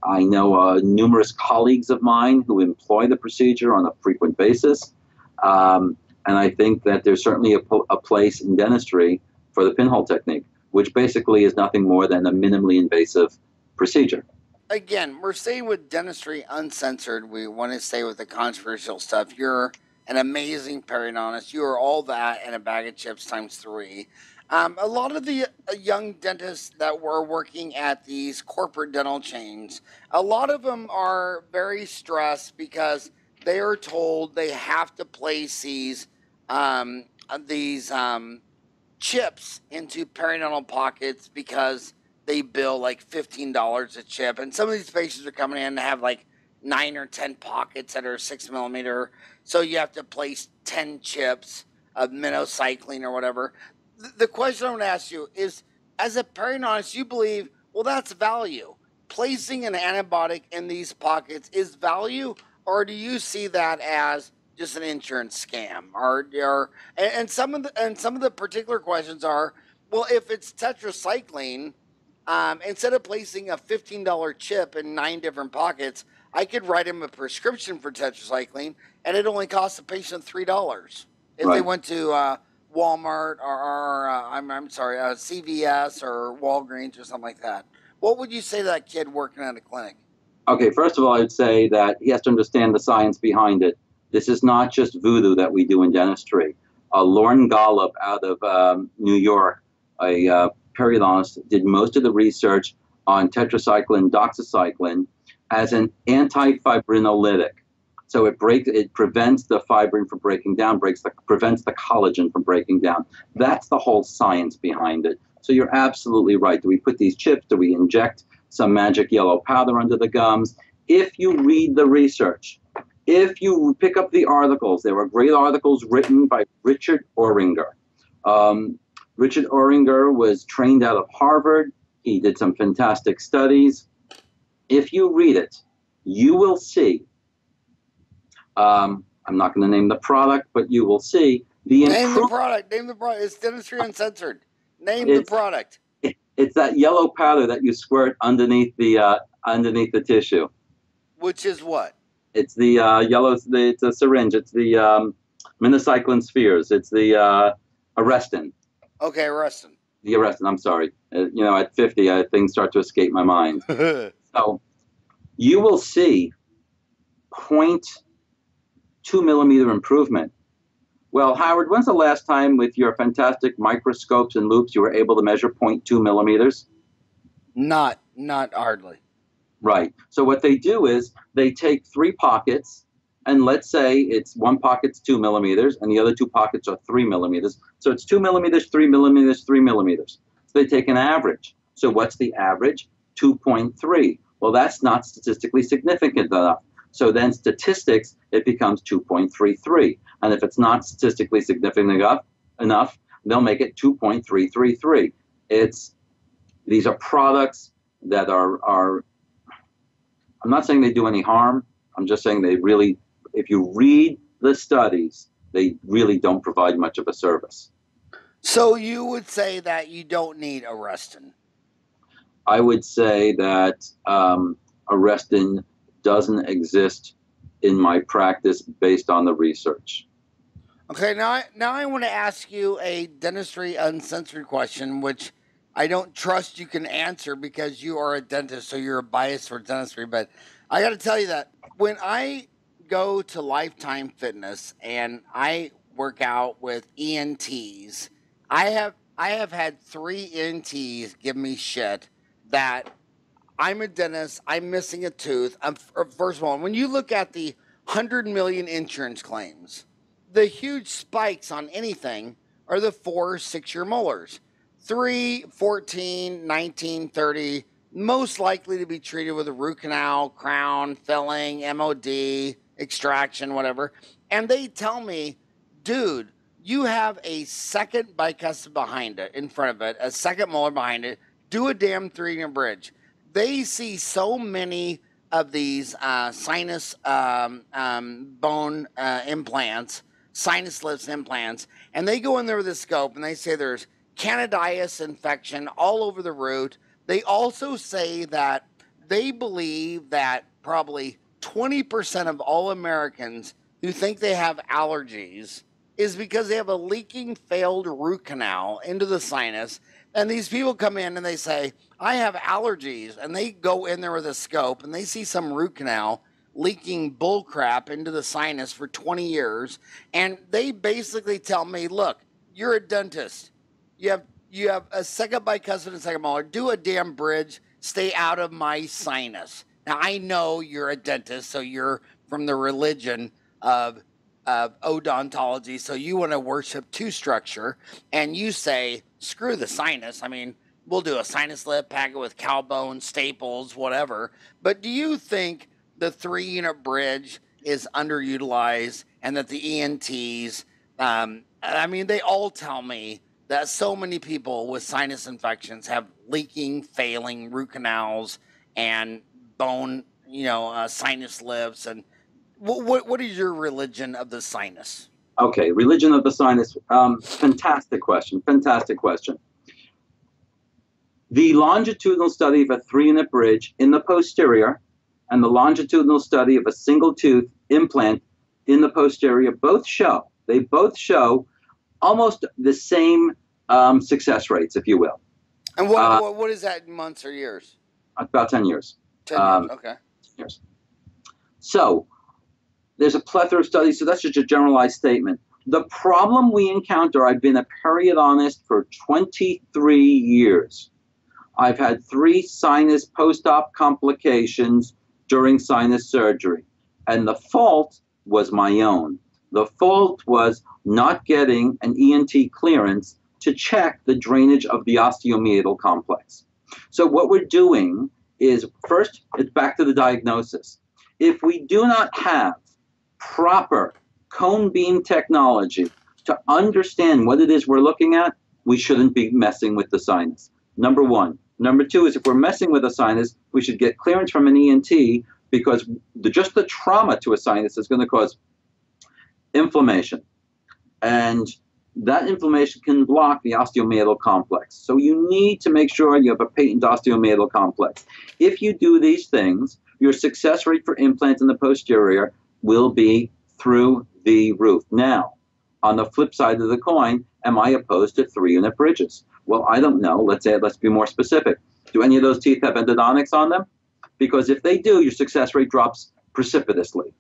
I know numerous colleagues of mine who employ the procedure on a frequent basis. And I think that there's certainly a place in dentistry for the pinhole technique, which basically is nothing more than a minimally invasive procedure. Again, we're staying with Dentistry Uncensored. We want to stay with the controversial stuff. You're an amazing periodontist. You are all that and a bag of chips times three. A lot of the young dentists that were working at these corporate dental chains, a lot of them are very stressed because they are told they have to place these chips into periodontal pockets because they bill like $15 a chip. And some of these patients are coming in and have like 9 or 10 pockets that are 6mm. So you have to place 10 chips of minocycline or whatever. The question I want to ask you is, as a periodontist, you believe, well, that's value. Placing an antibiotic in these pockets is value, or do you see that as just an insurance scam? And some of the particular questions are, well, if it's tetracycline, instead of placing a $15 chip in 9 different pockets, I could write him a prescription for tetracycline, and it only costs the patient $3 if right. They went to Walmart or CVS or Walgreens or something like that. What would you say to that kid working at a clinic? Okay, first of all, I'd say that he has to understand the science behind it. This is not just voodoo that we do in dentistry. Lauren Golub out of New York, a periodontist, did most of the research on tetracycline, doxycycline, as an antifibrinolytic. So it prevents the fibrin from breaking down, prevents the collagen from breaking down. That's the whole science behind it. So you're absolutely right. Do we put these chips? Do we inject some magic yellow powder under the gums? If you read the research, if you pick up the articles, there were great articles written by Richard Oringer. Richard Oringer was trained out of Harvard. He did some fantastic studies. If you read it, you will see, I'm not going to name the product, but you will see the improvement. Name the product. Name the product. It's Dentistry Uncensored. Name the product. It's that yellow powder that you squirt underneath the tissue. Which is what? It's the yellow. It's a syringe. It's the minocycline spheres. It's the Arrestin. Okay, Arrestin. The Arrestin. I'm sorry. You know, at 50, things start to escape my mind. So you will see 0.2mm improvement. Well, Howard, when's the last time with your fantastic microscopes and loops you were able to measure 0.2mm? Not hardly. Right. So what they do is they take 3 pockets, and let's say it's one pocket's 2mm, and the other 2 pockets are 3mm. So it's 2mm, 3mm, 3mm. So they take an average. So what's the average? 2.3. Well, that's not statistically significant enough. So then statistics, it becomes 2.33. And if it's not statistically significant enough, they'll make it 2.333. These are products that are I'm not saying they do any harm. I'm just saying they really, if you read the studies, they really don't provide much of a service. So you would say that you don't need Arrestin? I would say that Arrestin doesn't exist in my practice based on the research. Okay, now I want to ask you a Dentistry Uncensored question, which I don't trust you can answer because you are a dentist, so you're a bias for dentistry. But I got to tell you that when I go to Lifetime Fitness and I work out with ENTs, I have had 3 ENTs give me shit that I'm a dentist, I'm missing a tooth. First of all, when you look at the 100 million insurance claims, the huge spikes on anything are the 4 or 6-year molars. 3, 14, 19, 30, most likely to be treated with a root canal, crown, filling, MOD, extraction, whatever. And they tell me, dude, you have a second bicuspid behind it, in front of it, a second molar behind it. Do a damn 3-year bridge. They see so many of these sinus bone implants, sinus lifts implants, and they go in there with a scope and they say there's candidiasis infection all over the root. They also say that they believe that probably 20% of all Americans who think they have allergies is because they have a leaking failed root canal into the sinus. And these people come in and they say, I have allergies. And they go in there with a scope and they see some root canal leaking bull crap into the sinus for 20 years. And they basically tell me, look, you're a dentist. You have a second bicuspid and second molar. Do a damn bridge. Stay out of my sinus. Now, I know you're a dentist, so you're from the religion of odontology, so you want to worship two structure, and you say, screw the sinus. I mean, we'll do a sinus lift, pack it with cowbone, staples, whatever. But do you think the 3-unit bridge is underutilized and that the ENTs, I mean, they all tell me that so many people with sinus infections have leaking, failing root canals and bone, sinus lifts. And what is your religion of the sinus? Okay, religion of the sinus. Fantastic question. Fantastic question. The longitudinal study of a 3-unit bridge in the posterior and the longitudinal study of a single tooth implant in the posterior both show almost the same success rates, if you will. And what is that in months or years? About 10 years. 10 years, okay. 10 years. So there's a plethora of studies, so that's just a generalized statement. The problem we encounter, I've been a periodontist for 23 years. I've had 3 sinus post-op complications during sinus surgery, and the fault was my own. The fault was not getting an ENT clearance to check the drainage of the osteomeatal complex. So what we're doing is, first, it's back to the diagnosis. If we do not have proper cone beam technology to understand what it is we're looking at, we shouldn't be messing with the sinus, number one. Number two is, if we're messing with a sinus, we should get clearance from an ENT, because just the trauma to a sinus is going to cause inflammation, and that inflammation can block the osteomeatal complex. So you need to make sure you have a patent osteomeatal complex. If you do these things, your success rate for implants in the posterior will be through the roof. Now, on the flip side of the coin, am I opposed to 3-unit bridges? Well, I don't know. Let's be more specific. Do any of those teeth have endodontics on them? Because if they do, your success rate drops precipitously.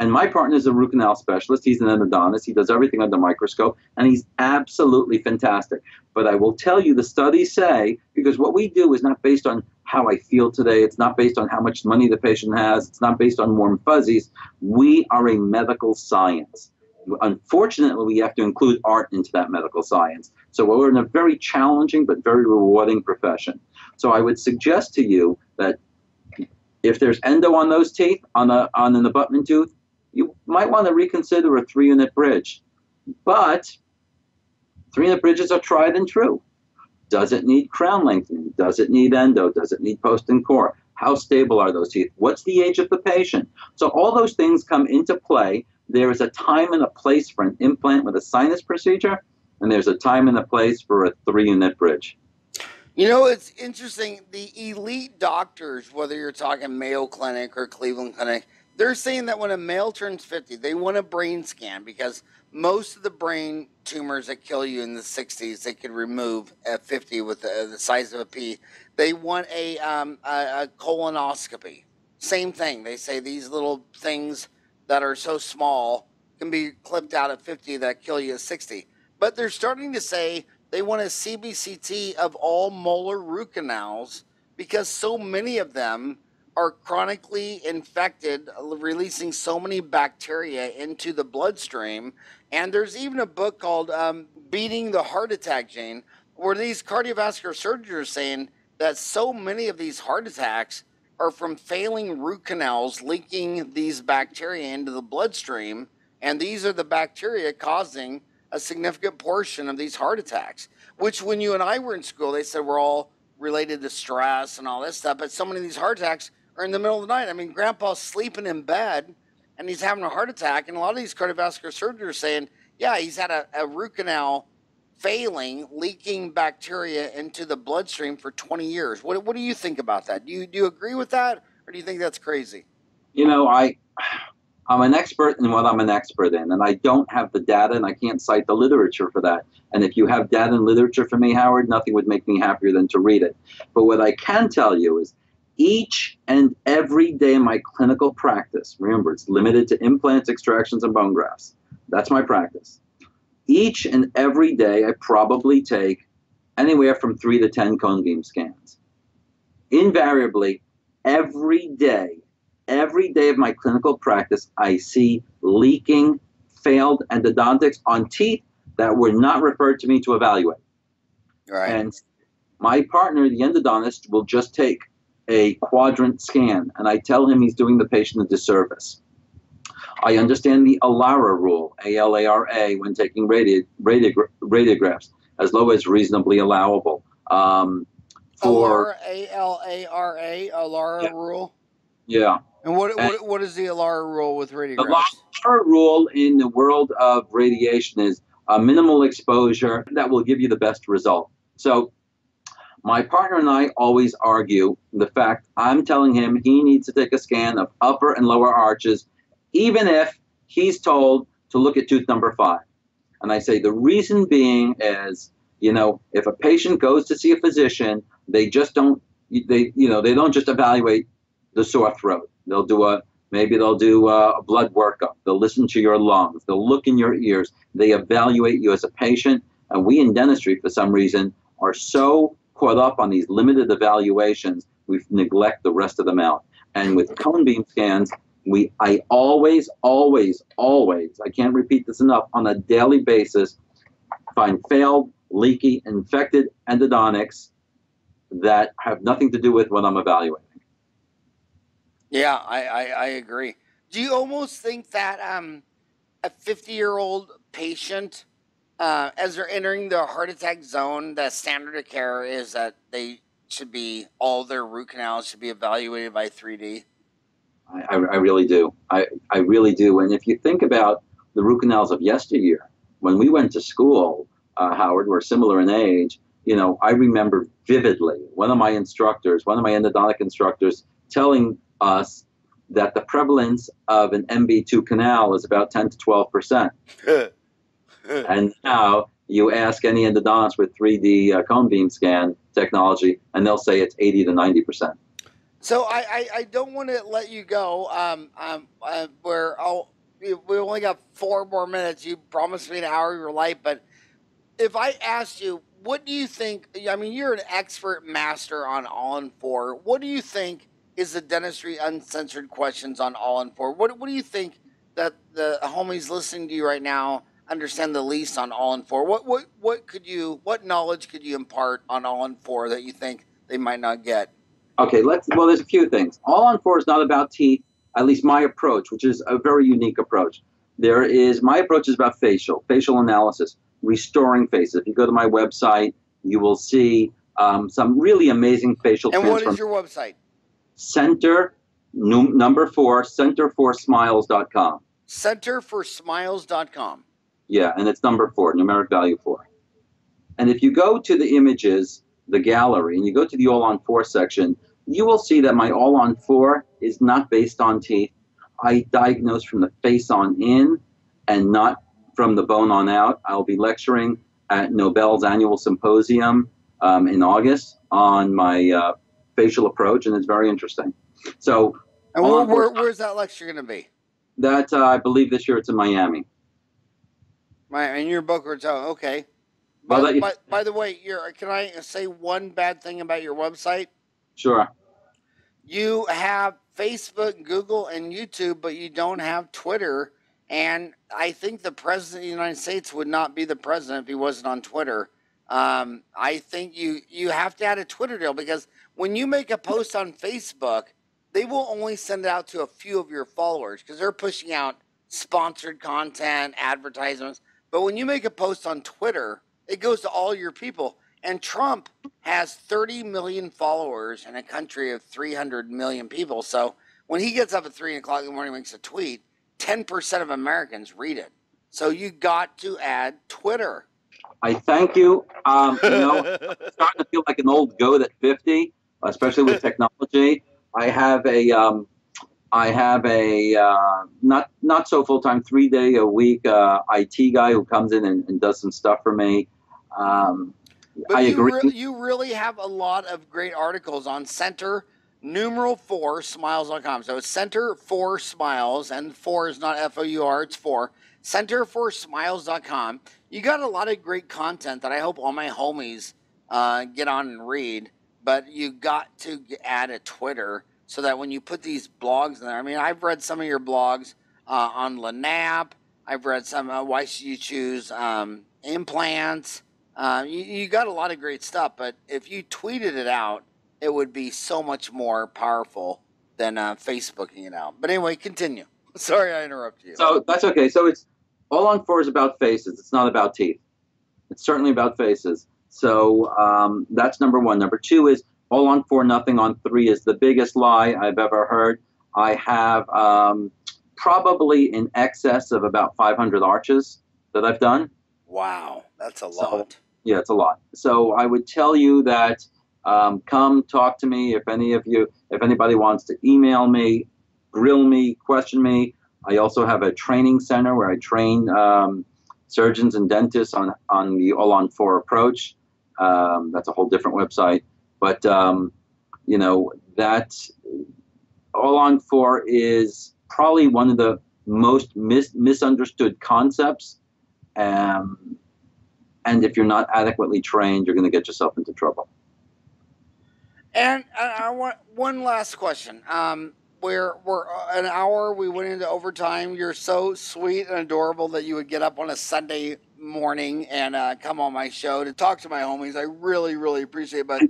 And my partner is a root canal specialist. He's an endodontist. He does everything under microscope, and he's absolutely fantastic. But I will tell you, the studies say, because what we do is not based on how I feel today. It's not based on how much money the patient has. It's not based on warm fuzzies. We are a medical science. Unfortunately, we have to include art into that medical science. So we're in a very challenging but very rewarding profession. So I would suggest to you that if there's endo on those teeth, on an abutment tooth, you might want to reconsider a 3-unit bridge. But 3-unit bridges are tried and true. Does it need crown lengthening? Does it need endo? Does it need post and core? How stable are those teeth? What's the age of the patient? So all those things come into play. There is a time and a place for an implant with a sinus procedure, and there's a time and a place for a 3-unit bridge. You know, it's interesting. The elite doctors, whether you're talking Mayo Clinic or Cleveland Clinic, They're saying that when a male turns 50, they want a brain scan because most of the brain tumors that kill you in the 60s, they could remove at 50 with the size of a pea. They want a colonoscopy. Same thing. They say these little things that are so small can be clipped out at 50 that kill you at 60. But they're starting to say they want a CBCT of all molar root canals because so many of them are chronically infected, releasing so many bacteria into the bloodstream. And there's even a book called Beating the Heart Attack Gene, where these cardiovascular surgeons are saying that so many of these heart attacks are from failing root canals leaking these bacteria into the bloodstream. And these are the bacteria causing a significant portion of these heart attacks, which when you and I were in school, they said we're all related to stress and all this stuff. But so many of these heart attacks are in the middle of the night. I mean, grandpa's sleeping in bed and he's having a heart attack. And a lot of these cardiovascular surgeons are saying, yeah, he's had a root canal failing, leaking bacteria into the bloodstream for 20 years. What do you think about that? Do you agree with that? Or do you think that's crazy? You know, I'm an expert in what I'm an expert in, and I don't have the data, and I can't cite the literature for that. And if you have data and literature for me, Howard, nothing would make me happier than to read it. But what I can tell you is each and every day in my clinical practice, remember, it's limited to implants, extractions, and bone grafts. That's my practice. Each and every day, I probably take anywhere from 3 to 10 cone beam scans. Invariably, every day of my clinical practice, I see leaking, failed endodontics on teeth that were not referred to me to evaluate. Right. And my partner, the endodontist, will just take a quadrant scan, and I tell him he's doing the patient a disservice. I understand the ALARA rule, A-L-A-R-A, when taking radiographs, as low as reasonably allowable. For A-L-A-R-A, ALARA rule? Yeah. And what is the ALARA rule with radiographs? The ALARA rule in the world of radiation is a minimal exposure that will give you the best result. So my partner and I always argue the fact I'm telling him he needs to take a scan of upper and lower arches, even if he's told to look at tooth number 5. And I say the reason being is, you know, if a patient goes to see a physician, they just don't, they don't just evaluate the sore throat. They'll do a blood workup. They'll listen to your lungs. They'll look in your ears. They evaluate you as a patient. And we in dentistry, for some reason, are so caught up on these limited evaluations, we neglect the rest of them out. And with cone beam scans, I always, I can't repeat this enough, on a daily basis, find failed, leaky, infected endodontics that have nothing to do with what I'm evaluating. Yeah, I agree. Do you almost think that a 50-year-old patient, as they're entering the heart attack zone, the standard of care is that they should be, all their root canals should be evaluated by 3D? I really do. I really do. And if you think about the root canals of yesteryear, when we went to school, Howard, we're similar in age, you know, I remember vividly one of my endodontic instructors telling us that the prevalence of an MB2 canal is about 10 to 12%. And now you ask any endodontist with 3D cone beam scan technology, and they'll say it's 80 to 90%. So I don't want to let you go. We only got 4 more minutes. You promised me an hour of your life, but if I asked you, what do you think? I mean, you're an expert master on All on 4. What do you think is the dentistry uncensored questions on All on 4? What do you think that the homies listening to you right now understand the least on All on 4? What knowledge could you impart on All on 4 that you think they might not get? Okay, there's a few things. All on 4 is not about teeth, at least my approach, which is a very unique approach. My approach is about facial analysis, restoring faces. If you go to my website, you will see some really amazing facial transformations. And what is your website? Center4smiles.com. Centerforsmiles.com. Yeah, and it's number 4, numeric value 4. And if you go to the images, the gallery, and you go to the All on 4 section, you will see that my All on 4 is not based on teeth. I diagnose from the face on in and not from the bone on out. I'll be lecturing at Nobel's annual symposium in August on my facial approach, and it's very interesting. So, and where is that lecture going to be? That I believe this year it's in Miami. And you're Boca Raton, okay. By the way, can I say one bad thing about your website? Sure. You have Facebook, Google, and YouTube, but you don't have Twitter. And I think the president of the United States would not be the president if he wasn't on Twitter. I think you have to add a Twitter deal, because when you make a post on Facebook, they will only send it out to a few of your followers because they're pushing out sponsored content, advertisements. But when you make a post on Twitter, it goes to all your people. And Trump has 30 million followers in a country of 300 million people. So when he gets up at 3 o'clock in the morning and makes a tweet, 10% of Americans read it. So you got to add Twitter. I thank you. You know, I'm starting to feel like an old goat at 50, especially with technology. I have a not so full-time, 3-day-a-week IT guy who comes in and does some stuff for me. But I agree. You really have a lot of great articles on Center4Smiles.com. So it's Center for Smiles, and 4 is not F-O-U-R, it's 4. Center4Smiles.com. You got a lot of great content that I hope all my homies get on and read. But you got to add a Twitter so that when you put these blogs in there, I mean, I've read some of your blogs on LANAP. I've read some, why should you choose implants? You got a lot of great stuff, but if you tweeted it out, it would be so much more powerful than Facebooking it out. But anyway, continue. Sorry I interrupted you. So that's okay. So it's All on 4 is about faces. It's not about teeth. It's certainly about faces. So that's number one. Number two is All on 4, Nothing on 3 is the biggest lie I've ever heard. I have probably in excess of about 500 arches that I've done. Wow, that's a lot. So, yeah, it's a lot. So I would tell you that come talk to me if anybody wants to email me, grill me, question me. I also have a training center where I train surgeons and dentists on the All on 4 approach. That's a whole different website. But, you know, that All on 4 is probably one of the most misunderstood concepts. And if you're not adequately trained, you're going to get yourself into trouble. And I want one last question. We're an hour, we went into overtime. You're so sweet and adorable that you would get up on a Sunday morning and come on my show to talk to my homies. I really, really appreciate it. But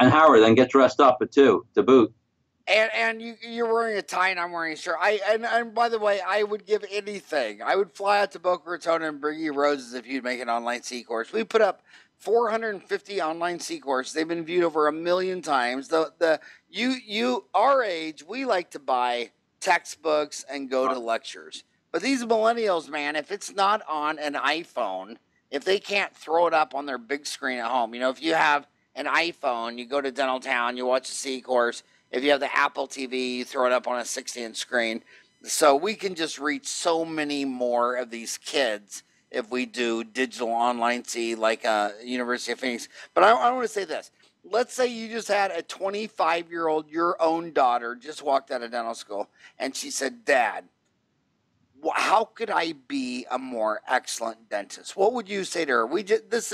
and Howard, then get dressed up at 2 to boot. And you're wearing a tie and I'm wearing a shirt. And by the way, I would give anything. I would fly out to Boca Raton and bring you roses if you'd make an online C course. We put up 450 online C courses. They've been viewed over 1 million times. You our age, we like to buy textbooks and go to lectures. But these millennials, man, if it's not on an iPhone, if they can't throw it up on their big screen at home, you know, if you have an iPhone, you go to Dentaltown, you watch a C course. If you have the Apple TV, you throw it up on a 60-inch screen. So we can just reach so many more of these kids if we do digital online C like University of Phoenix. But I want to say this. Let's say you just had a 25-year-old, your own daughter, just walked out of dental school, and she said, Dad, how could I be a more excellent dentist? What would you say to her? This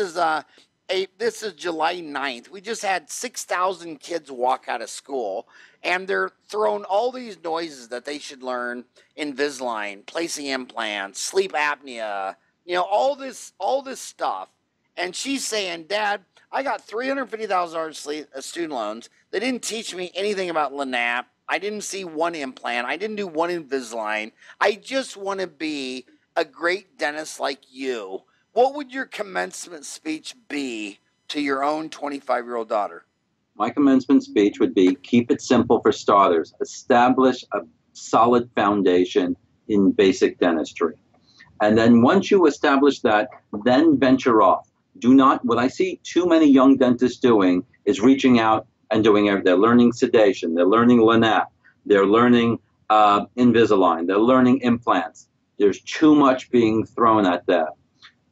is July 9th. We just had 6,000 kids walk out of school, and they're thrown all these noises that they should learn: Invisalign, placing implants, sleep apnea, you know, all this stuff. And she's saying, Dad, I got $350,000 student loans. They didn't teach me anything about LANAP. I didn't see one implant. I didn't do one Invisalign. I just want to be a great dentist like you. What would your commencement speech be to your own 25-year-old daughter? My commencement speech would be, keep it simple for starters. Establish a solid foundation in basic dentistry. And then once you establish that, then venture off. Do not, what I see too many young dentists doing is reaching out and doing everything. They're learning sedation. They're learning LANAP. They're learning Invisalign. They're learning implants. There's too much being thrown at them.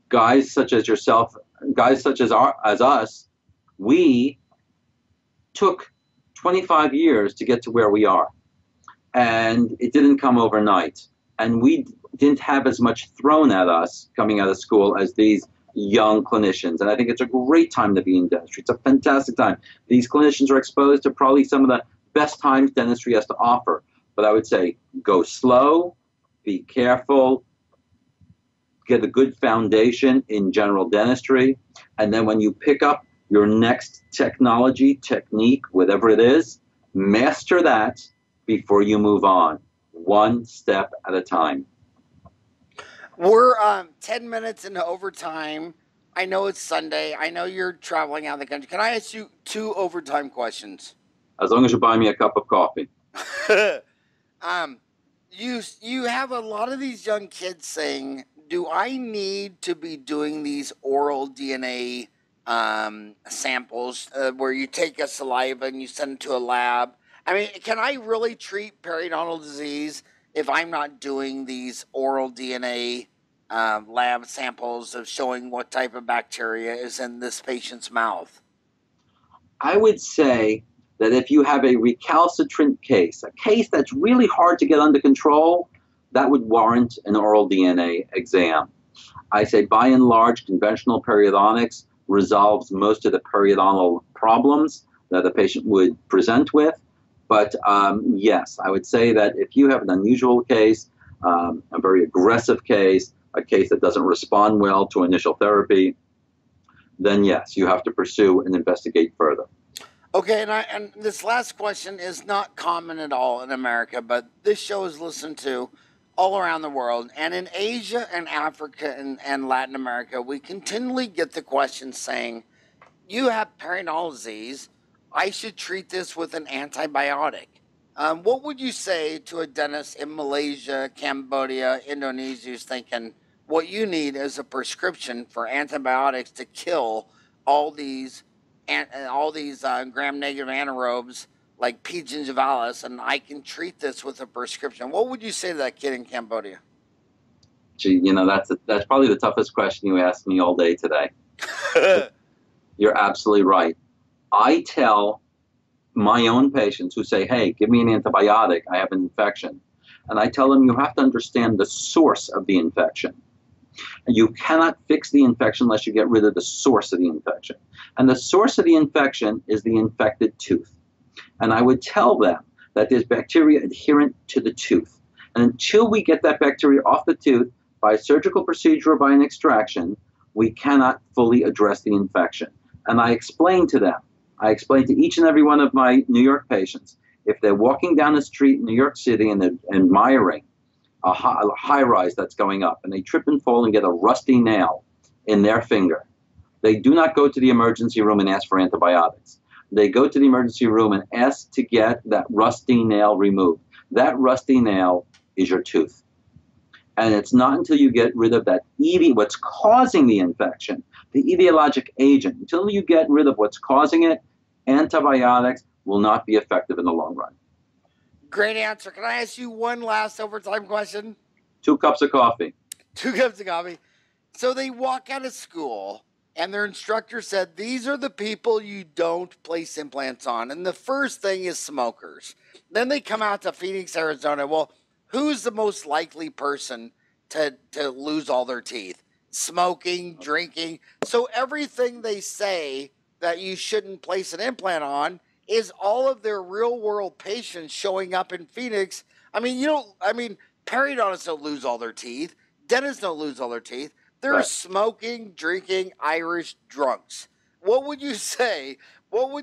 Guys such as yourself, guys such as us, we took 25 years to get to where we are. And it didn't come overnight. And we didn't have as much thrown at us coming out of school as these young clinicians. And I think it's a great time to be in dentistry. It's a fantastic time. These clinicians are exposed to probably some of the best times dentistry has to offer. But I would say go slow, be careful, get a good foundation in general dentistry. And then when you pick up your next technology, technique, whatever it is, master that before you move on, one step at a time. We're 10 minutes into overtime. I know it's Sunday. I know you're traveling out of the country. Can I ask you two overtime questions? As long as you buy me a cup of coffee. You have a lot of these young kids saying, do I need to be doing these oral DNA samples where you take a saliva and you send it to a lab? I mean, can I really treat periodontal disease if I'm not doing these oral DNA lab samples of showing what type of bacteria is in this patient's mouth? I would say that if you have a recalcitrant case, a case that's really hard to get under control, that would warrant an oral DNA exam. I say by and large, conventional periodontics resolves most of the periodontal problems that the patient would present with. But yes, I would say that if you have an unusual case, a very aggressive case, a case that doesn't respond well to initial therapy, then yes, you have to pursue and investigate further. Okay, and this last question is not common at all in America, but this show is listened to all around the world. And in Asia and Africa and Latin America, we continually get the question saying, you have periodontal disease, I should treat this with an antibiotic. What would you say to a dentist in Malaysia, Cambodia, Indonesia who's thinking what you need is a prescription for antibiotics to kill all these gram-negative anaerobes like P. gingivalis, and I can treat this with a prescription? What would you say to that kid in Cambodia? Gee, you know, that's probably the toughest question you asked me all day today. You're absolutely right. I tell my own patients who say, hey, give me an antibiotic, I have an infection. And I tell them you have to understand the source of the infection. And you cannot fix the infection unless you get rid of the source of the infection. And the source of the infection is the infected tooth. And I would tell them that there's bacteria adherent to the tooth. And until we get that bacteria off the tooth by a surgical procedure or by an extraction, we cannot fully address the infection. And I explain to them, I explain to each and every one of my New York patients, if they're walking down the street in New York City and they're admiring a high-rise that's going up, and they trip and fall and get a rusty nail in their finger, they do not go to the emergency room and ask for antibiotics. They go to the emergency room and ask to get that rusty nail removed. That rusty nail is your tooth. And it's not until you get rid of that what's causing the infection, the etiologic agent, until you get rid of what's causing it, antibiotics will not be effective in the long run. Great answer. Can I ask you one last overtime question? Two cups of coffee. Two cups of coffee. So they walk out of school and their instructor said, these are the people you don't place implants on. And the first thing is smokers. Then they come out to Phoenix, Arizona. Well, who's the most likely person to lose all their teeth? Smoking, drinking. So everything they say that you shouldn't place an implant on is all of their real-world patients showing up in Phoenix. I mean, periodontists don't lose all their teeth. Dentists don't lose all their teeth. They're right. Smoking, drinking, Irish drunks. What would you say to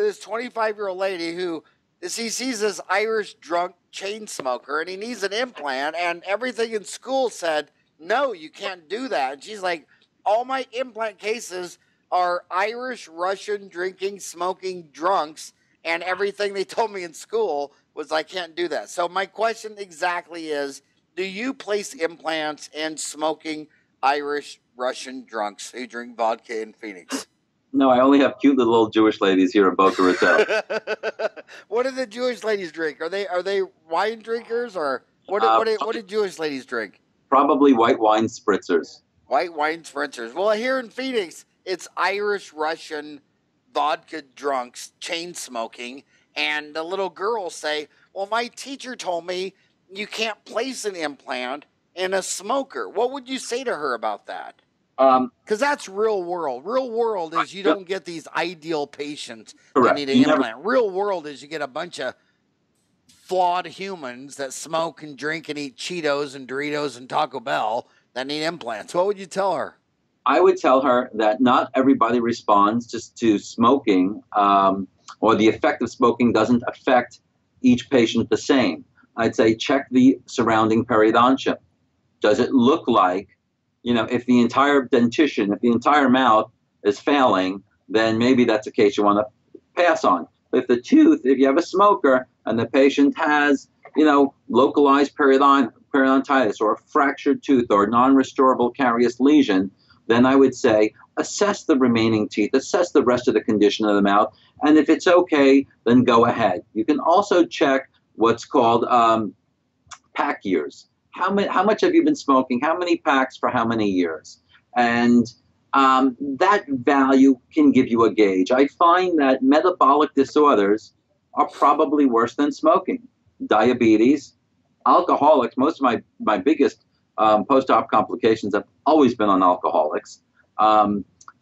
this 25-year-old lady who sees this Irish drunk chain smoker and he needs an implant and everything in school said, no, you can't do that. And she's like, all my implant cases are Irish, Russian, drinking, smoking drunks, and everything they told me in school was I can't do that. So my question exactly is, do you place implants in smoking Irish, Russian drunks who drink vodka in Phoenix? No, I only have cute little old Jewish ladies here in Boca Raton. What do the Jewish ladies drink? Are they wine drinkers, or what do Jewish ladies drink? Probably white wine spritzers. White wine spritzers. Well, here in Phoenix, it's Irish, Russian, vodka drunks, chain smoking, and the little girls say, well, my teacher told me you can't place an implant in a smoker. What would you say to her about that? Because that's real world. Real world is you don't get these ideal patients that need an implant. Real world is you get a bunch of flawed humans that smoke and drink and eat Cheetos and Doritos and Taco Bell that need implants. What would you tell her? I would tell her that not everybody responds just to smoking, or the effect of smoking doesn't affect each patient the same. I'd say check the surrounding periodontia. Does it look like, you know, if the entire dentition, if the entire mouth is failing, then maybe that's a case you want to pass on. If the tooth, if you have a smoker and the patient has, you know, localized periodontitis or a fractured tooth or non-restorable carious lesion, then I would say assess the remaining teeth, assess the rest of the condition of the mouth, and if it's okay, then go ahead. You can also check what's called pack years. How much have you been smoking? How many packs for how many years? And that value can give you a gauge. I find that metabolic disorders are probably worse than smoking. Diabetes, alcoholics, most of my biggest post-op complications have always been on alcoholics.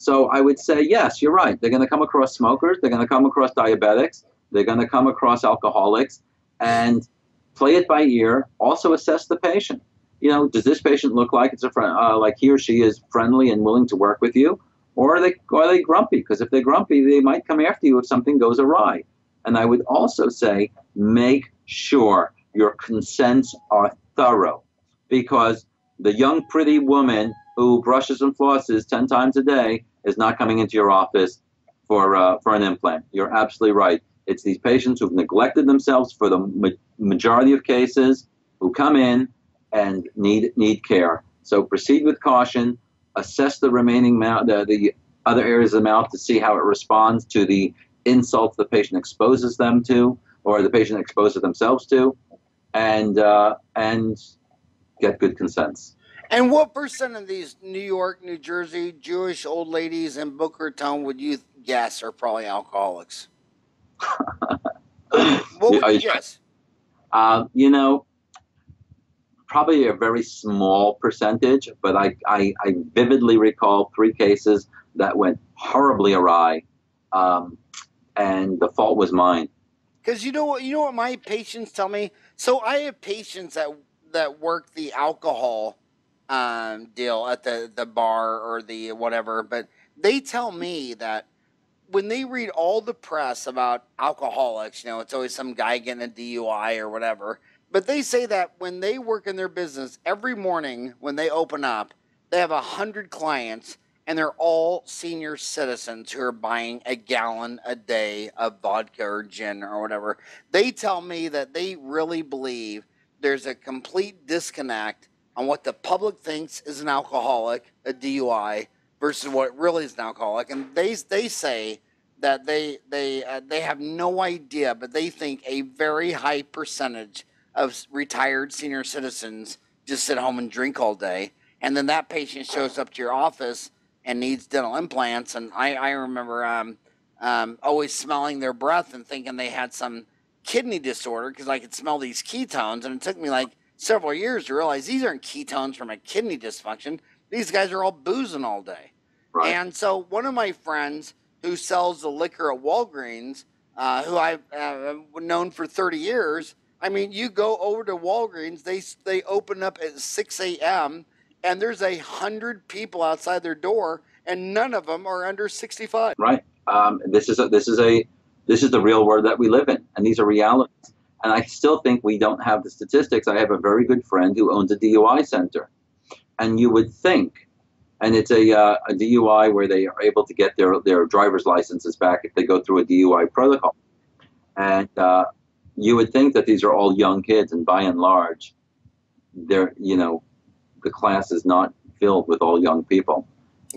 So I would say, yes, you're right. They're going to come across smokers. They're going to come across diabetics. They're going to come across alcoholics. And play it by ear. Also assess the patient. You know, does this patient look like it's a friend, like he or she is friendly and willing to work with you, or are they grumpy? Because if they're grumpy, they might come after you if something goes awry. And I would also say make sure your consents are thorough, because the young pretty woman who brushes and flosses 10 times a day is not coming into your office for an implant. You're absolutely right. It's these patients who've neglected themselves for the majority of cases who come in and need care. So proceed with caution, assess the remaining mouth, the other areas of the mouth to see how it responds to the insults the patient exposes them to, or the patient exposes themselves to, and get good consents. And what percent of these New York, New Jersey, Jewish old ladies in Boca Raton would you guess are probably alcoholics? What would you guess? You know, probably a very small percentage, but I vividly recall 3 cases that went horribly awry, and the fault was mine. Because you know what my patients tell me? So I have patients that work the alcohol deal at the bar or the whatever, but they tell me that when they read all the press about alcoholics, you know, it's always some guy getting a DUI or whatever, but they say that when they work in their business, every morning when they open up, they have 100 clients, and they're all senior citizens who are buying a gallon a day of vodka or gin or whatever. They tell me that they really believe there's a complete disconnect on what the public thinks is an alcoholic, a DUI, versus what really is an alcoholic, and they say that they have no idea, but they think a very high percentage of retired senior citizens just sit home and drink all day, and then that patient shows up to your office and needs dental implants, and I remember always smelling their breath and thinking they had some kidney disorder because I could smell these ketones, and it took me like several years to realize these aren't ketones from a kidney dysfunction. These guys are all boozing all day. Right. And so one of my friends who sells the liquor at Walgreens, who I've known for 30 years, I mean, you go over to Walgreens, they open up at 6 a.m., and there's 100 people outside their door, and none of them are under 65. Right. This is the real world that we live in, and these are realities. And I still think we don't have the statistics. I have a very good friend who owns a DUI center. And you would think, and it's a DUI where they are able to get their driver's licenses back if they go through a DUI protocol. And you would think that these are all young kids, and by and large, they're, you know, the class is not filled with all young people.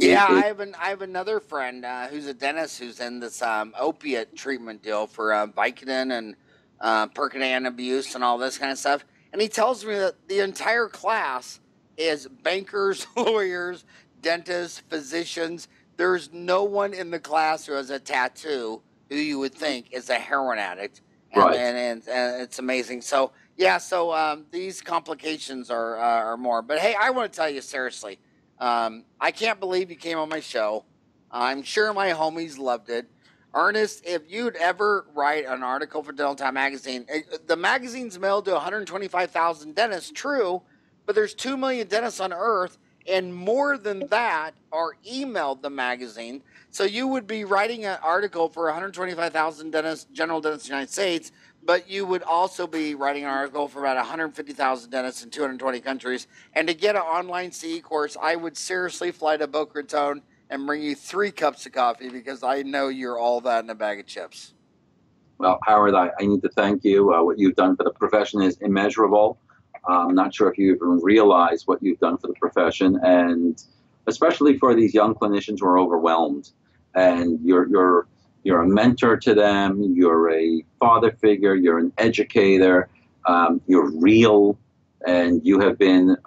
Yeah, I have another friend who's a dentist who's in this opiate treatment deal for Vicodin and Percodan abuse and all this kind of stuff. And he tells me that the entire class is bankers, lawyers, dentists, physicians. There's no one in the class who has a tattoo who you would think is a heroin addict. And, right. And it's amazing. So, yeah, so these complications are more. But, hey, I want to tell you seriously, I can't believe you came on my show. I'm sure my homies loved it. Ernest, if you'd ever write an article for Dentaltown Magazine, the magazine's mailed to 125,000 dentists, true, but there's 2 million dentists on Earth, and more than that are emailed the magazine. So you would be writing an article for 125,000 dentists, general dentists of the United States, but you would also be writing an article for about 150,000 dentists in 220 countries. And to get an online CE course, I would seriously fly to Boca Raton and bring you 3 cups of coffee, because I know you're all that in a bag of chips. Well, Howard, I need to thank you. What you've done for the profession is immeasurable. I'm not sure if you even realize what you've done for the profession, and especially for these young clinicians who are overwhelmed. And you're a mentor to them. You're a father figure. You're an educator. You're real, and you have been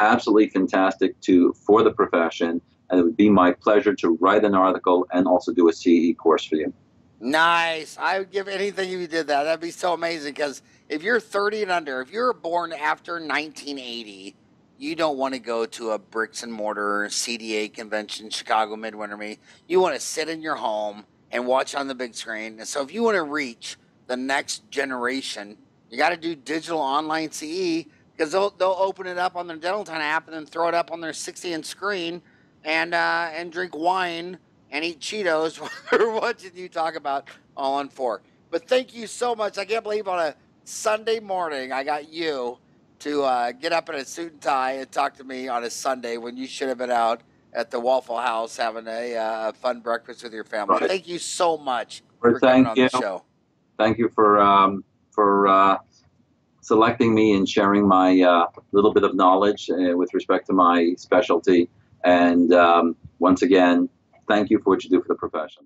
absolutely fantastic for the profession. And it would be my pleasure to write an article and also do a CE course for you. Nice. I would give anything if you did that. That'd be so amazing, because if you're 30 and under, if you're born after 1980, you don't want to go to a bricks and mortar CDA convention, Chicago Midwinter Meet. You want to sit in your home and watch on the big screen. And so if you want to reach the next generation, you got to do digital online CE, because they'll open it up on their Dentaltown app and then throw it up on their 60-inch screen. And drink wine and eat Cheetos while we're watching you talk about All on 4. But thank you so much. I can't believe on a Sunday morning I got you to get up in a suit and tie and talk to me on a Sunday when you should have been out at the Waffle House having a fun breakfast with your family. Right. Thank you so much for coming on the show. Thank you for selecting me and sharing my little bit of knowledge with respect to my specialty. And once again, thank you for what you do for the profession.